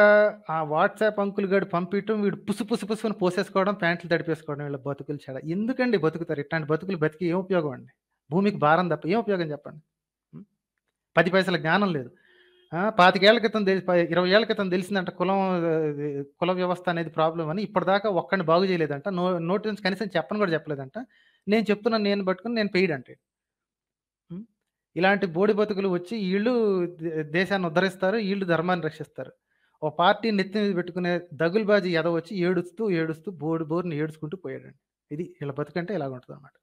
ఆ వాట్సాప్ అంకుల్ గడు పంపించడం, వీడు పుసు పుసు పుసుని పోసేసుకోవడం, ప్యాంట్లు తడిపేసుకోవడం వీళ్ళ బతుకులు చెడ. ఎందుకండి బతుకుతారు ఇట్లాంటి బతుకులు? బతికి ఏం ఉపయోగం అండి? భూమికి భారం తప్ప ఏం ఉపయోగం చెప్పండి? ఉం? పది పైసల జ్ఞానం లేదు. ఆ, పాతికేళ్ల క్రితం తెలిసి ప- ఇరవై ఏళ్ల క్రితం తెలిసిందంట కులం, ఆ, ఇది, కుల వ్యవస్థ అనేది ప్రాబ్లం అని. ఇప్పటిదాకా ఒక్కడిని బాగు చేయలేదంట. నో నోటి నుంచి కనీసం చెప్పని కూడా చెప్పలేదంట. నేను చెప్తున్నాను, నేను పట్టుకుని నేను పెయిడ్ అంటే. ఉం? ఇలాంటి బోడి బతుకులు వచ్చి వీళ్ళు దే- దేశాన్ని ఉద్ధరిస్తారు, వీళ్ళు ధర్మాన్ని రక్షిస్తారు. ఓ పార్టీ నెత్తి మీద పెట్టుకునే దగులుబాజీ ఎదవ వచ్చి ఏడుస్తూ ఏడుస్తూ బోడి బోరుని ఏడుచుకుంటూ పోయాడండి. ఇది వీళ్ళ బతుకంటే ఇలా ఉంటుంది.